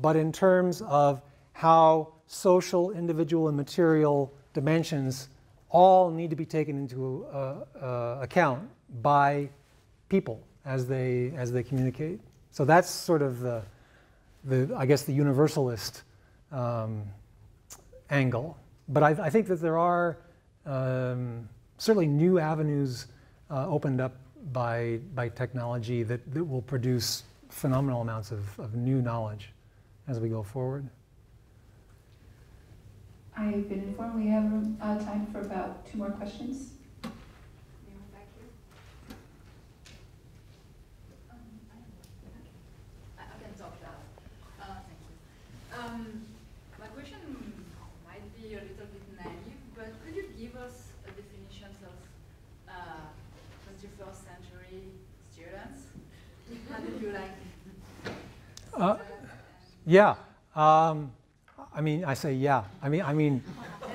but in terms of how social, individual, and material dimensions all need to be taken into uh, uh, account by people as they as they communicate. So that's sort of the, the I guess the universalist um, angle. But I, I think that there are um, certainly new avenues uh, opened up by by technology that, that will produce phenomenal amounts of, of new knowledge as we go forward. I've been informed we have uh, time for about two more questions. Back here. Um, I don't know. Okay. I can talk now. Uh, thank you. Um, my question might be a little bit naive, but could you give us a definition of uh, twenty-first century students? How do you like it? Uh, yeah. Um, I mean, I say yeah. I mean, I mean,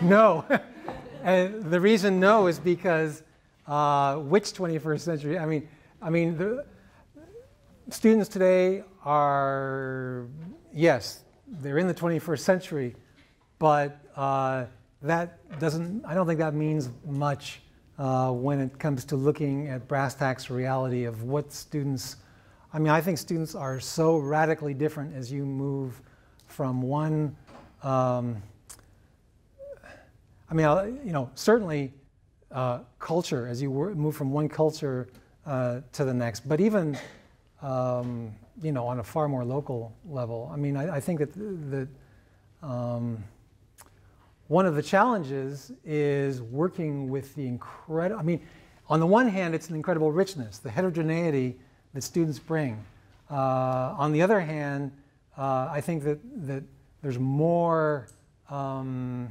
no. And the reason no is because uh, which twenty-first century? I mean, I mean, the students today are, yes, they're in the twenty-first century, but uh, that doesn't. I don't think that means much uh, when it comes to looking at brass tacks reality of what students. I mean, I think students are so radically different as you move from one. Um, I mean, you know, certainly uh, culture, as you move from one culture uh, to the next, but even, um, you know, on a far more local level. I mean, I, I think that the, the, um, one of the challenges is working with the incredible, I mean, on the one hand, it's an incredible richness, the heterogeneity that students bring. Uh, on the other hand, uh, I think that, that there's more, um,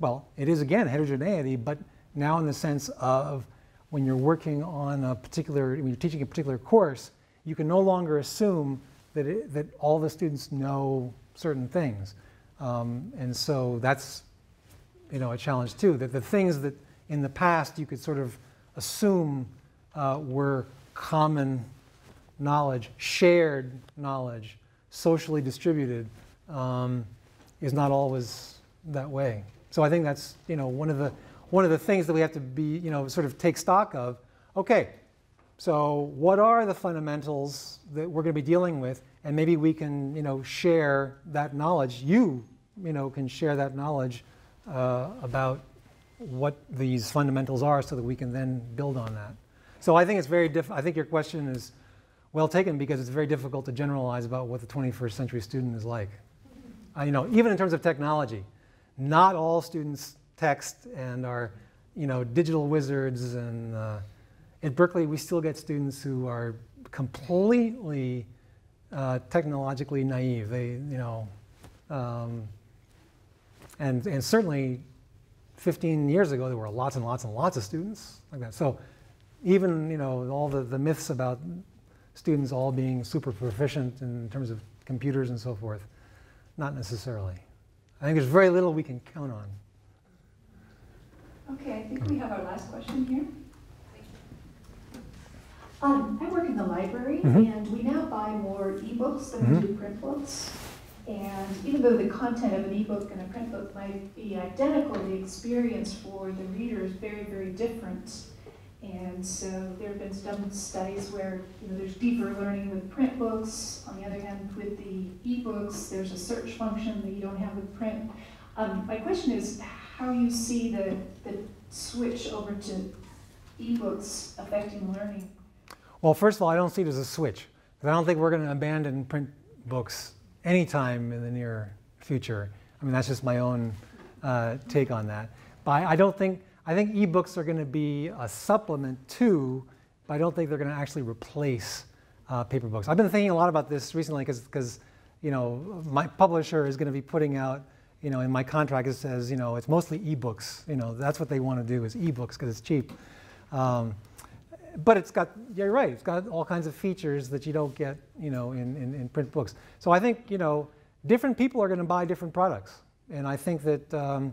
well, it is again heterogeneity, but now in the sense of when you're working on a particular, when you're teaching a particular course, you can no longer assume that, it, that all the students know certain things. Um, and so that's, you know, a challenge too, that the things that in the past you could sort of assume uh, were common knowledge, shared knowledge, socially distributed, Um, is not always that way. So I think that's, you know, one of the one of the things that we have to be, you know, sort of take stock of. Okay, so what are the fundamentals that we're going to be dealing with, and maybe we can, you know, share that knowledge. You, you know, can share that knowledge uh, about what these fundamentals are, so that we can then build on that. So I think it's very diff. I think your question is well taken, because it's very difficult to generalize about what the twenty-first century student is like. Uh, you know, even in terms of technology, not all students text and are, you know, digital wizards. And uh, at Berkeley, we still get students who are completely uh, technologically naive. They, you know, um, and and certainly, fifteen years ago, there were lots and lots and lots of students like that. So, even, you know, all the the myths about students all being super proficient in terms of computers and so forth. Not necessarily. I think there's very little we can count on. Okay, I think we have our last question here. Um, I work in the library, mm-hmm. and we now buy more ebooks than mm-hmm. we do print books. And even though the content of an ebook and a print book might be identical, the experience for the reader is very, very different. And so there have been some studies where you know, there's deeper learning with print books. On the other hand, with the e-books, there's a search function that you don't have with print. Um, my question is how you see the, the switch over to e-books affecting learning. Well, first of all, I don't see it as a switch. I don't think we're going to abandon print books anytime in the near future. I mean, that's just my own uh, take on that. But I, I don't think, I think e-books are going to be a supplement to, but I don't think they're going to actually replace uh, paper books. I've been thinking a lot about this recently because, you know, my publisher is going to be putting out, you know, in my contract it says, you know, it's mostly e-books. You know, that's what they want to do is e-books because it's cheap. Um, But it's got, yeah, you're right, it's got all kinds of features that you don't get, you know, in, in, in print books. So I think, you know, different people are going to buy different products. And I think that um,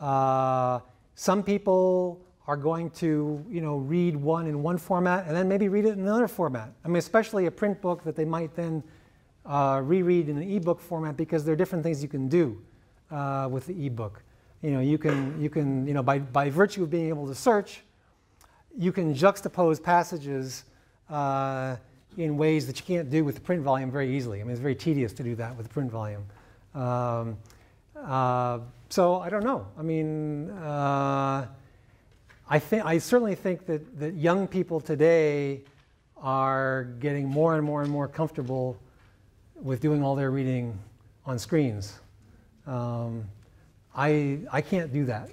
uh, some people are going to, you know, read one in one format and then maybe read it in another format. I mean, especially a print book that they might then uh, reread in an e-book format because there are different things you can do uh, with the e-book. You know, you can, you can, you know, by, by virtue of being able to search, you can juxtapose passages uh, in ways that you can't do with the print volume very easily. I mean, it's very tedious to do that with the print volume. Um, uh, so I don't know. I mean, uh, I think I certainly think that that young people today are getting more and more and more comfortable with doing all their reading on screens. Um, I I can't do that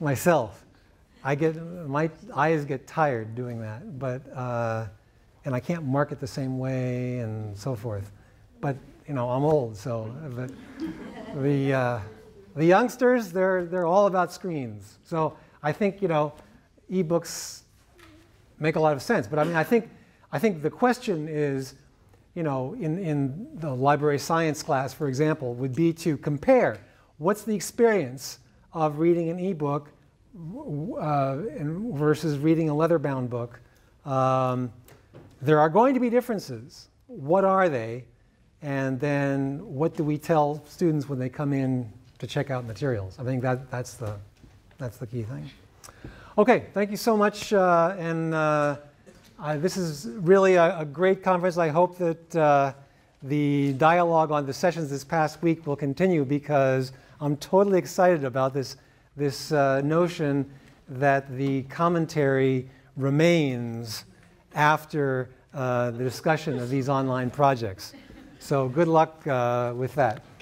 myself. I get, my eyes get tired doing that, but, uh, and I can't market the same way and so forth. But, you know, I'm old, so, but the, uh, the youngsters, they're, they're all about screens. So I think, you know, e-books make a lot of sense. But I mean, I think, I think the question is, you know, in, in the library science class, for example, would be to compare what's the experience of reading an e-book Uh, and versus reading a leather-bound book. Um, there are going to be differences. What are they? And then what do we tell students when they come in to check out materials? I think that, that's, the, that's the key thing. OK, thank you so much. Uh, and uh, I, this is really a, a great conference. I hope that uh, the dialogue on the sessions this past week will continue because I'm totally excited about this this uh, notion that the commentary remains after uh, the discussion of these online projects. So good luck uh, with that.